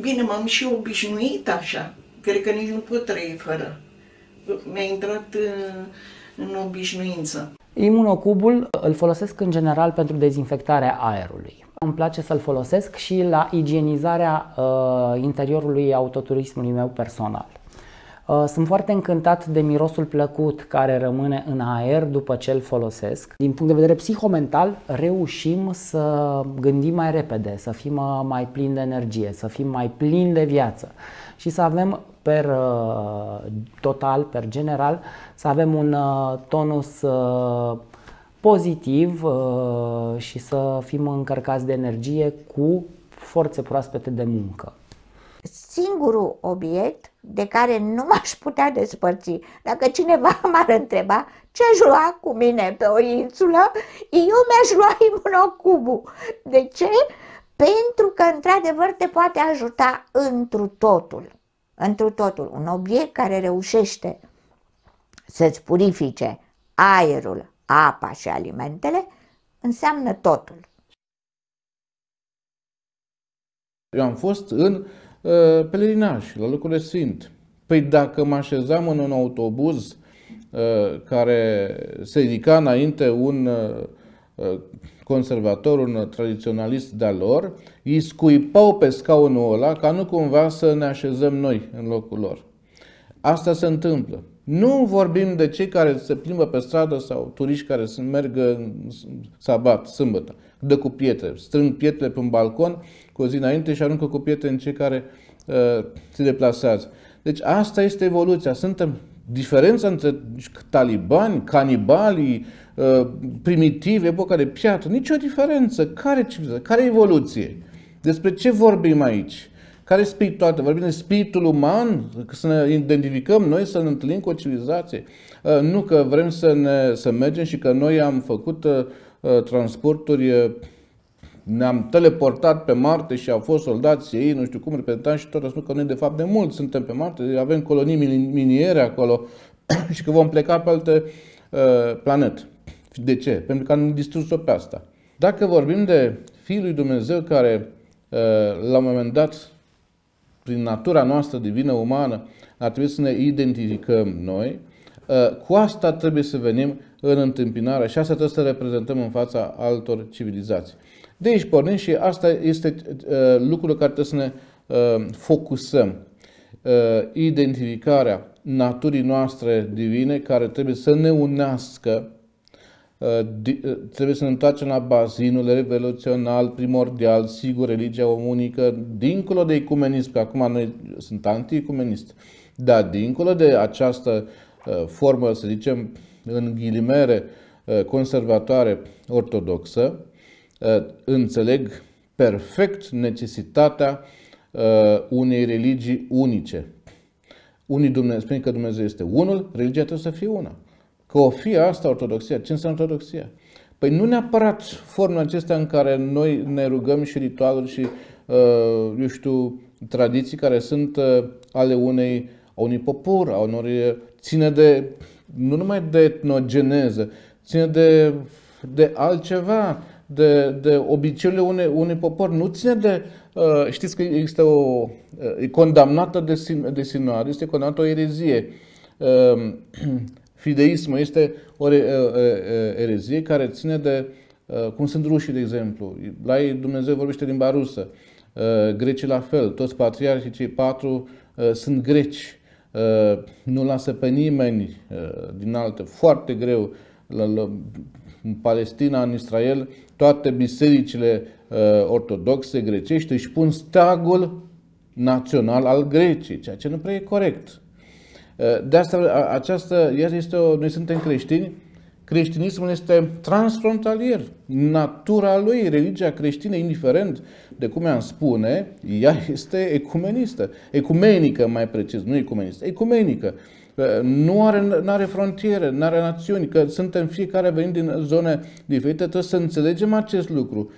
Bine, m-am și obișnuit așa. Cred că nici nu pot trăi fără. Mi-a intrat în obișnuință. Imunocubul îl folosesc în general pentru dezinfectarea aerului. Îmi place să-l folosesc și la igienizarea interiorului autoturismului meu personal. Sunt foarte încântat de mirosul plăcut care rămâne în aer după ce îl folosesc. Din punct de vedere psihomental, reușim să gândim mai repede, să fim mai plini de energie, să fim mai plini de viață și să avem per total, per general, să avem un tonus pozitiv și să fim încărcați de energie cu forțe proaspete de muncă. Singurul obiect de care nu m-aș putea despărți, dacă cineva m-ar întreba ce-aș lua cu mine pe o insulă, eu mi-aș lua imunocubul. De ce? Pentru că, într-adevăr, te poate ajuta întru totul. Întru totul. Un obiect care reușește să-ți purifice aerul, apa și alimentele, înseamnă totul. Eu am fost în pelerinaj, la locurile sfinte. Păi dacă mă așezam în un autobuz care se ridica înainte un conservator, un tradiționalist de-a lor, îi scuipau pe scaunul ăla ca nu cumva să ne așezăm noi în locul lor. Asta se întâmplă. Nu vorbim de cei care se plimbă pe stradă sau turiști care merg sabat, sâmbătă, dă cu pietre, strâng pietre pe un balcon cu o zi înainte și aruncă cu pietre în cei care se deplasează. Deci asta este evoluția. Suntem diferența între talibani, canibalii, primitivi, epoca de piatră, nicio diferență. Care evoluție? Despre ce vorbim aici? Care spiritualitate? Vorbim de spiritul uman, să ne identificăm noi, să ne întâlnim cu o civilizație. Nu că vrem să mergem și că noi am făcut transporturi, ne-am teleportat pe Marte și au fost soldații ei, nu știu cum, reprezentanți și tot răspun că noi de fapt de mult suntem pe Marte, avem colonii miniere acolo și că vom pleca pe alte planete. De ce? Pentru că am distrus-o pe asta. Dacă vorbim de Fiul lui Dumnezeu care la un moment dat, prin natura noastră divină umană, ar trebui să ne identificăm noi, cu asta trebuie să venim în întâmpinare și asta trebuie să reprezentăm în fața altor civilizații. De aici pornim și asta este lucrul care trebuie să ne focusăm. Identificarea naturii noastre divine care trebuie să ne unească, trebuie să ne întoarcem la bazinul revoluțional, primordial, sigur, religia unică, dincolo de ecumenism, că acum noi sunt anti-ecumenist, dar dincolo de această formă, să zicem, în ghilimere, conservatoare, ortodoxă, înțeleg perfect necesitatea unei religii unice. Spune că Dumnezeu este unul, religia trebuie să fie una. Că o fie asta ortodoxia, ce înseamnă ortodoxia? Păi nu neapărat formele acestea în care noi ne rugăm și ritualuri și, eu știu, tradiții care sunt ale unui popor, a unor, ține de, nu numai de etnogeneză, ține de altceva, de obiceiurile unui popor, nu ține de... Știți că există e condamnată de sinoare, este condamnată o erezie. Fideismul este o erezie care ține de, cum sunt rușii, de exemplu. La ei Dumnezeu vorbește limba rusă, grecii la fel, toți patriarhii, cei patru, sunt greci. Nu lasă pe nimeni din altă, foarte greu. În Palestina, în Israel, toate bisericile ortodoxe grecești își pun steagul național al Greciei, ceea ce nu prea e corect. De asta, noi suntem creștini, creștinismul este transfrontalier. Natura lui, religia creștină, indiferent de cum i-am spune, ea este ecumenistă, ecumenică mai precis, nu ecumenistă, ecumenică. Nu are frontiere, nu are națiuni, că suntem fiecare venind din zone diferite, trebuie să înțelegem acest lucru.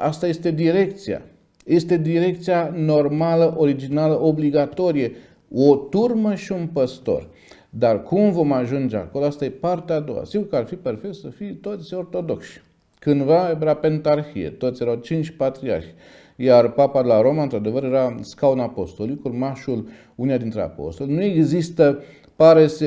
Asta este direcția. Este direcția normală, originală, obligatorie. O turmă și un păstor. Dar cum vom ajunge acolo? Asta e partea a doua. Sigur că ar fi perfect să fie toți ortodoxi. Cândva era pentarhie, toți erau 5 patriarhi. Iar Papa la Roma, într-adevăr, era scaun apostolic, urmașul uneia dintre apostoli. Nu există pares,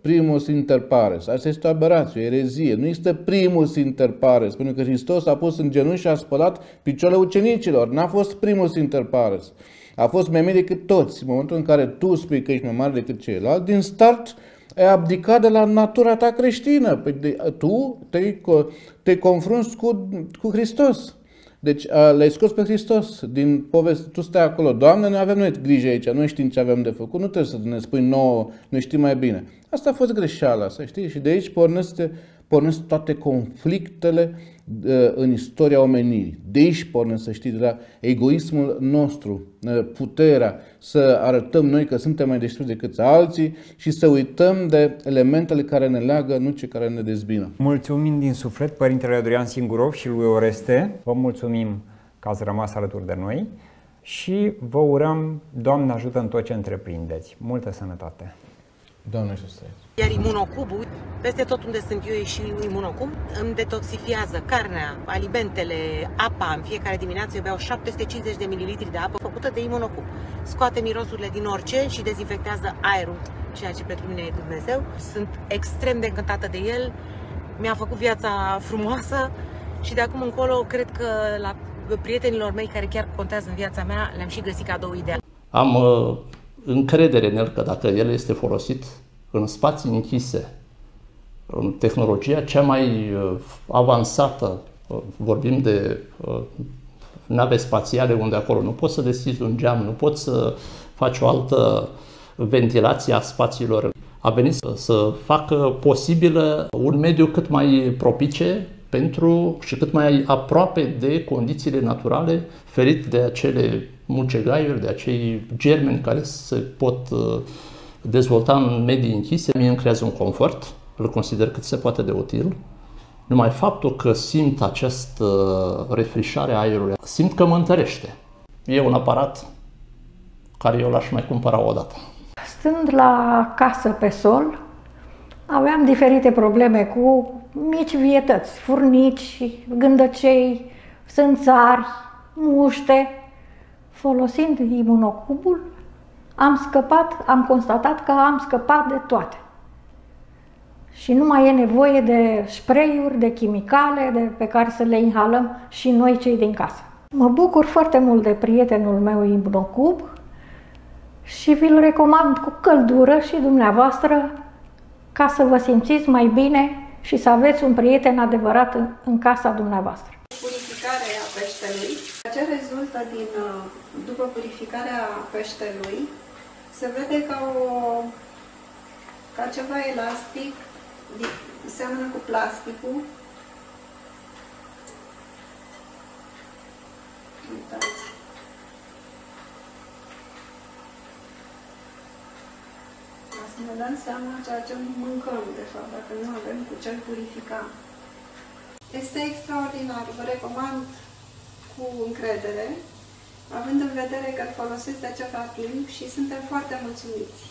primus inter pares. Asta este o aberație, o erezie. Nu există primus inter pares, pentru că Hristos a pus în genunchi și a spălat picioarele ucenicilor. N-a fost primus inter pares. a fost mai mare decât toți. În momentul în care tu spui că ești mai mare decât ceilalți, din start ai abdicat de la natura ta creștină. Păi tu te confrunți cu Hristos. Deci le-ai scos pe Hristos din poveste. Tu stai acolo, Doamne, noi avem noi grijă aici, noi știm ce avem de făcut, nu trebuie să ne spui nouă, noi știm mai bine. Asta a fost greșeala, să știi, și de aici pornesc toate conflictele în istoria omenirii. De aici pornesc, să știi, de la egoismul nostru, puterea să arătăm noi că suntem mai deștepți decât alții și să uităm de elementele care ne leagă, nu ce care ne dezbină. Mulțumim din suflet Părintele Adrian Singurov și lui Oreste. Vă mulțumim că ați rămas alături de noi și vă urăm, Doamne ajută în tot ce întreprindeți. Multă sănătate! Doamne ajută! Iar imunocubul, peste tot unde sunt eu și imunocub, îmi detoxifiază carnea, alimentele, apa. În fiecare dimineață eu beau 750 de mililitri de apă făcută de imunocub. Scoate mirosurile din orice și dezinfectează aerul, ceea ce pentru mine e Dumnezeu. Sunt extrem de încântată de el, mi-a făcut viața frumoasă și de acum încolo cred că la prietenilor mei care chiar contează în viața mea le-am și găsit cadou ideal. Am încredere în el că dacă el este folosit în spații închise, în tehnologia cea mai avansată, vorbim de nave spațiale unde acolo nu poți să deschizi un geam, nu poți să faci o altă ventilație a spațiilor. A venit să facă posibilă un mediu cât mai propice pentru și cât mai aproape de condițiile naturale, ferit de acele mucegaiuri, de acei germeni care se pot dezvolta în medii închise. Mie îmi creează un confort, îl consider cât se poate de util. Numai faptul că simt această refrișare a aerului, simt că mă întărește. E un aparat care eu l-aș mai cumpăra o dată. Stând la casă pe sol, aveam diferite probleme cu mici vietăți, furnici, gândăcei, sânțari, muște. Folosind imunocubul, am constatat că am scăpat de toate. Și nu mai e nevoie de spray-uri, de chimicale, pe care să le inhalăm și noi cei din casă. Mă bucur foarte mult de prietenul meu Imunocub și vi-l recomand cu căldură și dumneavoastră ca să vă simțiți mai bine și să aveți un prieten adevărat în casa dumneavoastră. Purificarea peștelui. Ce rezultă după purificarea peștelui? Se vede ca ceva elastic, seamănă cu plasticul. Uitați. Ca să ne dăm seama ceea ce mâncăm, de fapt, dacă nu avem cu ce purifica. Este extraordinar, vă recomand cu încredere, având în vedere că îl folosesc de ceva timp și suntem foarte mulțumiți.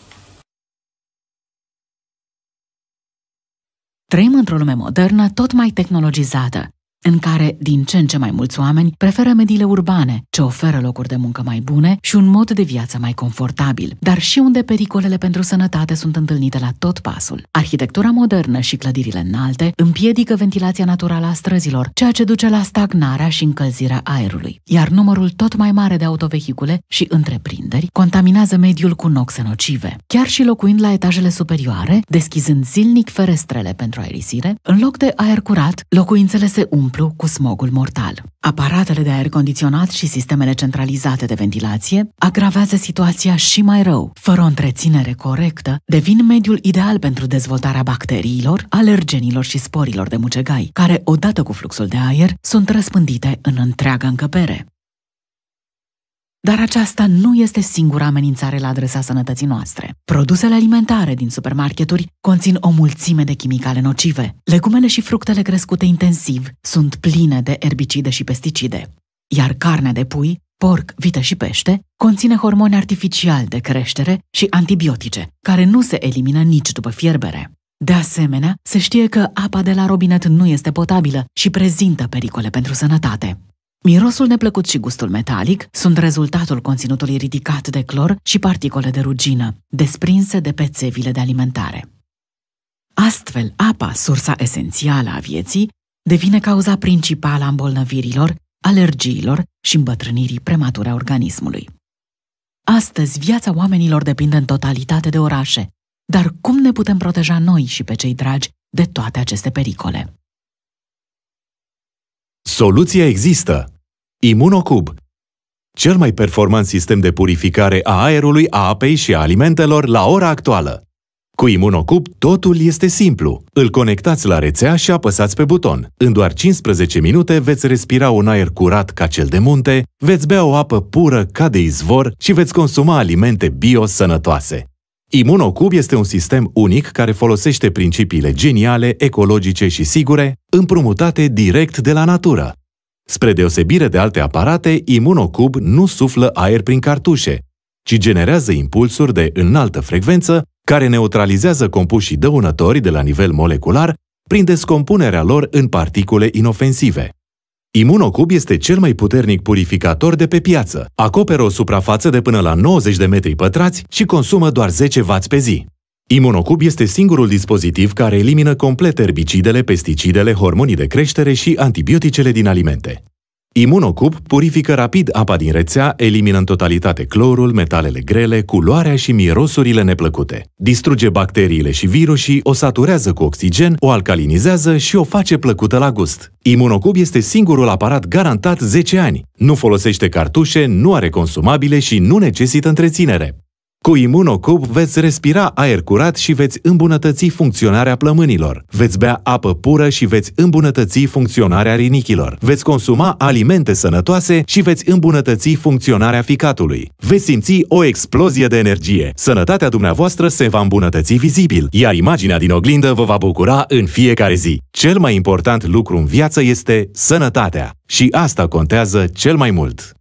Trăim într-o lume modernă tot mai tehnologizată, în care din ce în ce mai mulți oameni preferă mediile urbane, ce oferă locuri de muncă mai bune și un mod de viață mai confortabil, dar și unde pericolele pentru sănătate sunt întâlnite la tot pasul. Arhitectura modernă și clădirile înalte împiedică ventilația naturală a străzilor, ceea ce duce la stagnarea și încălzirea aerului, iar numărul tot mai mare de autovehicule și întreprinderi contaminează mediul cu noxe nocive. Chiar și locuind la etajele superioare, deschizând zilnic ferestrele pentru aerisire, în loc de aer curat, locuințele se umplu cu smogul mortal. Aparatele de aer condiționat și sistemele centralizate de ventilație agravează situația și mai rău. Fără o întreținere corectă, devin mediul ideal pentru dezvoltarea bacteriilor, alergenilor și sporilor de mucegai, care, odată cu fluxul de aer, sunt răspândite în întreaga încăpere. Dar aceasta nu este singura amenințare la adresa sănătății noastre. Produsele alimentare din supermarketuri conțin o mulțime de chimicale nocive. Legumele și fructele crescute intensiv sunt pline de erbicide și pesticide. Iar carnea de pui, porc, vită și pește conține hormoni artificiali de creștere și antibiotice, care nu se elimină nici după fierbere. De asemenea, se știe că apa de la robinet nu este potabilă și prezintă pericole pentru sănătate. Mirosul neplăcut și gustul metalic sunt rezultatul conținutului ridicat de clor și particole de rugină, desprinse de pe țevile de alimentare. Astfel, apa, sursa esențială a vieții, devine cauza principală a îmbolnăvirilor, alergiilor și îmbătrânirii premature a organismului. Astăzi, viața oamenilor depinde în totalitate de orașe. Dar cum ne putem proteja noi și pe cei dragi de toate aceste pericole? Soluția există! Imunocub, cel mai performant sistem de purificare a aerului, a apei și a alimentelor la ora actuală. Cu Imunocub totul este simplu. Îl conectați la rețea și apăsați pe buton. În doar 15 minute veți respira un aer curat ca cel de munte, veți bea o apă pură ca de izvor și veți consuma alimente bio-sănătoase. Imunocub este un sistem unic care folosește principiile geniale, ecologice și sigure, împrumutate direct de la natură. Spre deosebire de alte aparate, Imunocub nu suflă aer prin cartușe, ci generează impulsuri de înaltă frecvență care neutralizează compușii dăunători de la nivel molecular prin descompunerea lor în particule inofensive. Imunocub este cel mai puternic purificator de pe piață, acoperă o suprafață de până la 90 de metri pătrați și consumă doar 10W pe zi. Imunocub este singurul dispozitiv care elimină complet erbicidele, pesticidele, hormonii de creștere și antibioticele din alimente. Imunocub purifică rapid apa din rețea, elimină în totalitate clorul, metalele grele, culoarea și mirosurile neplăcute. Distruge bacteriile și virusii, o saturează cu oxigen, o alcalinizează și o face plăcută la gust. Imunocub este singurul aparat garantat 10 ani. Nu folosește cartușe, nu are consumabile și nu necesită întreținere. Cu Imunocub veți respira aer curat și veți îmbunătăți funcționarea plămânilor. Veți bea apă pură și veți îmbunătăți funcționarea rinichilor. Veți consuma alimente sănătoase și veți îmbunătăți funcționarea ficatului. Veți simți o explozie de energie. Sănătatea dumneavoastră se va îmbunătăți vizibil, iar imaginea din oglindă vă va bucura în fiecare zi. Cel mai important lucru în viață este sănătatea. Și asta contează cel mai mult.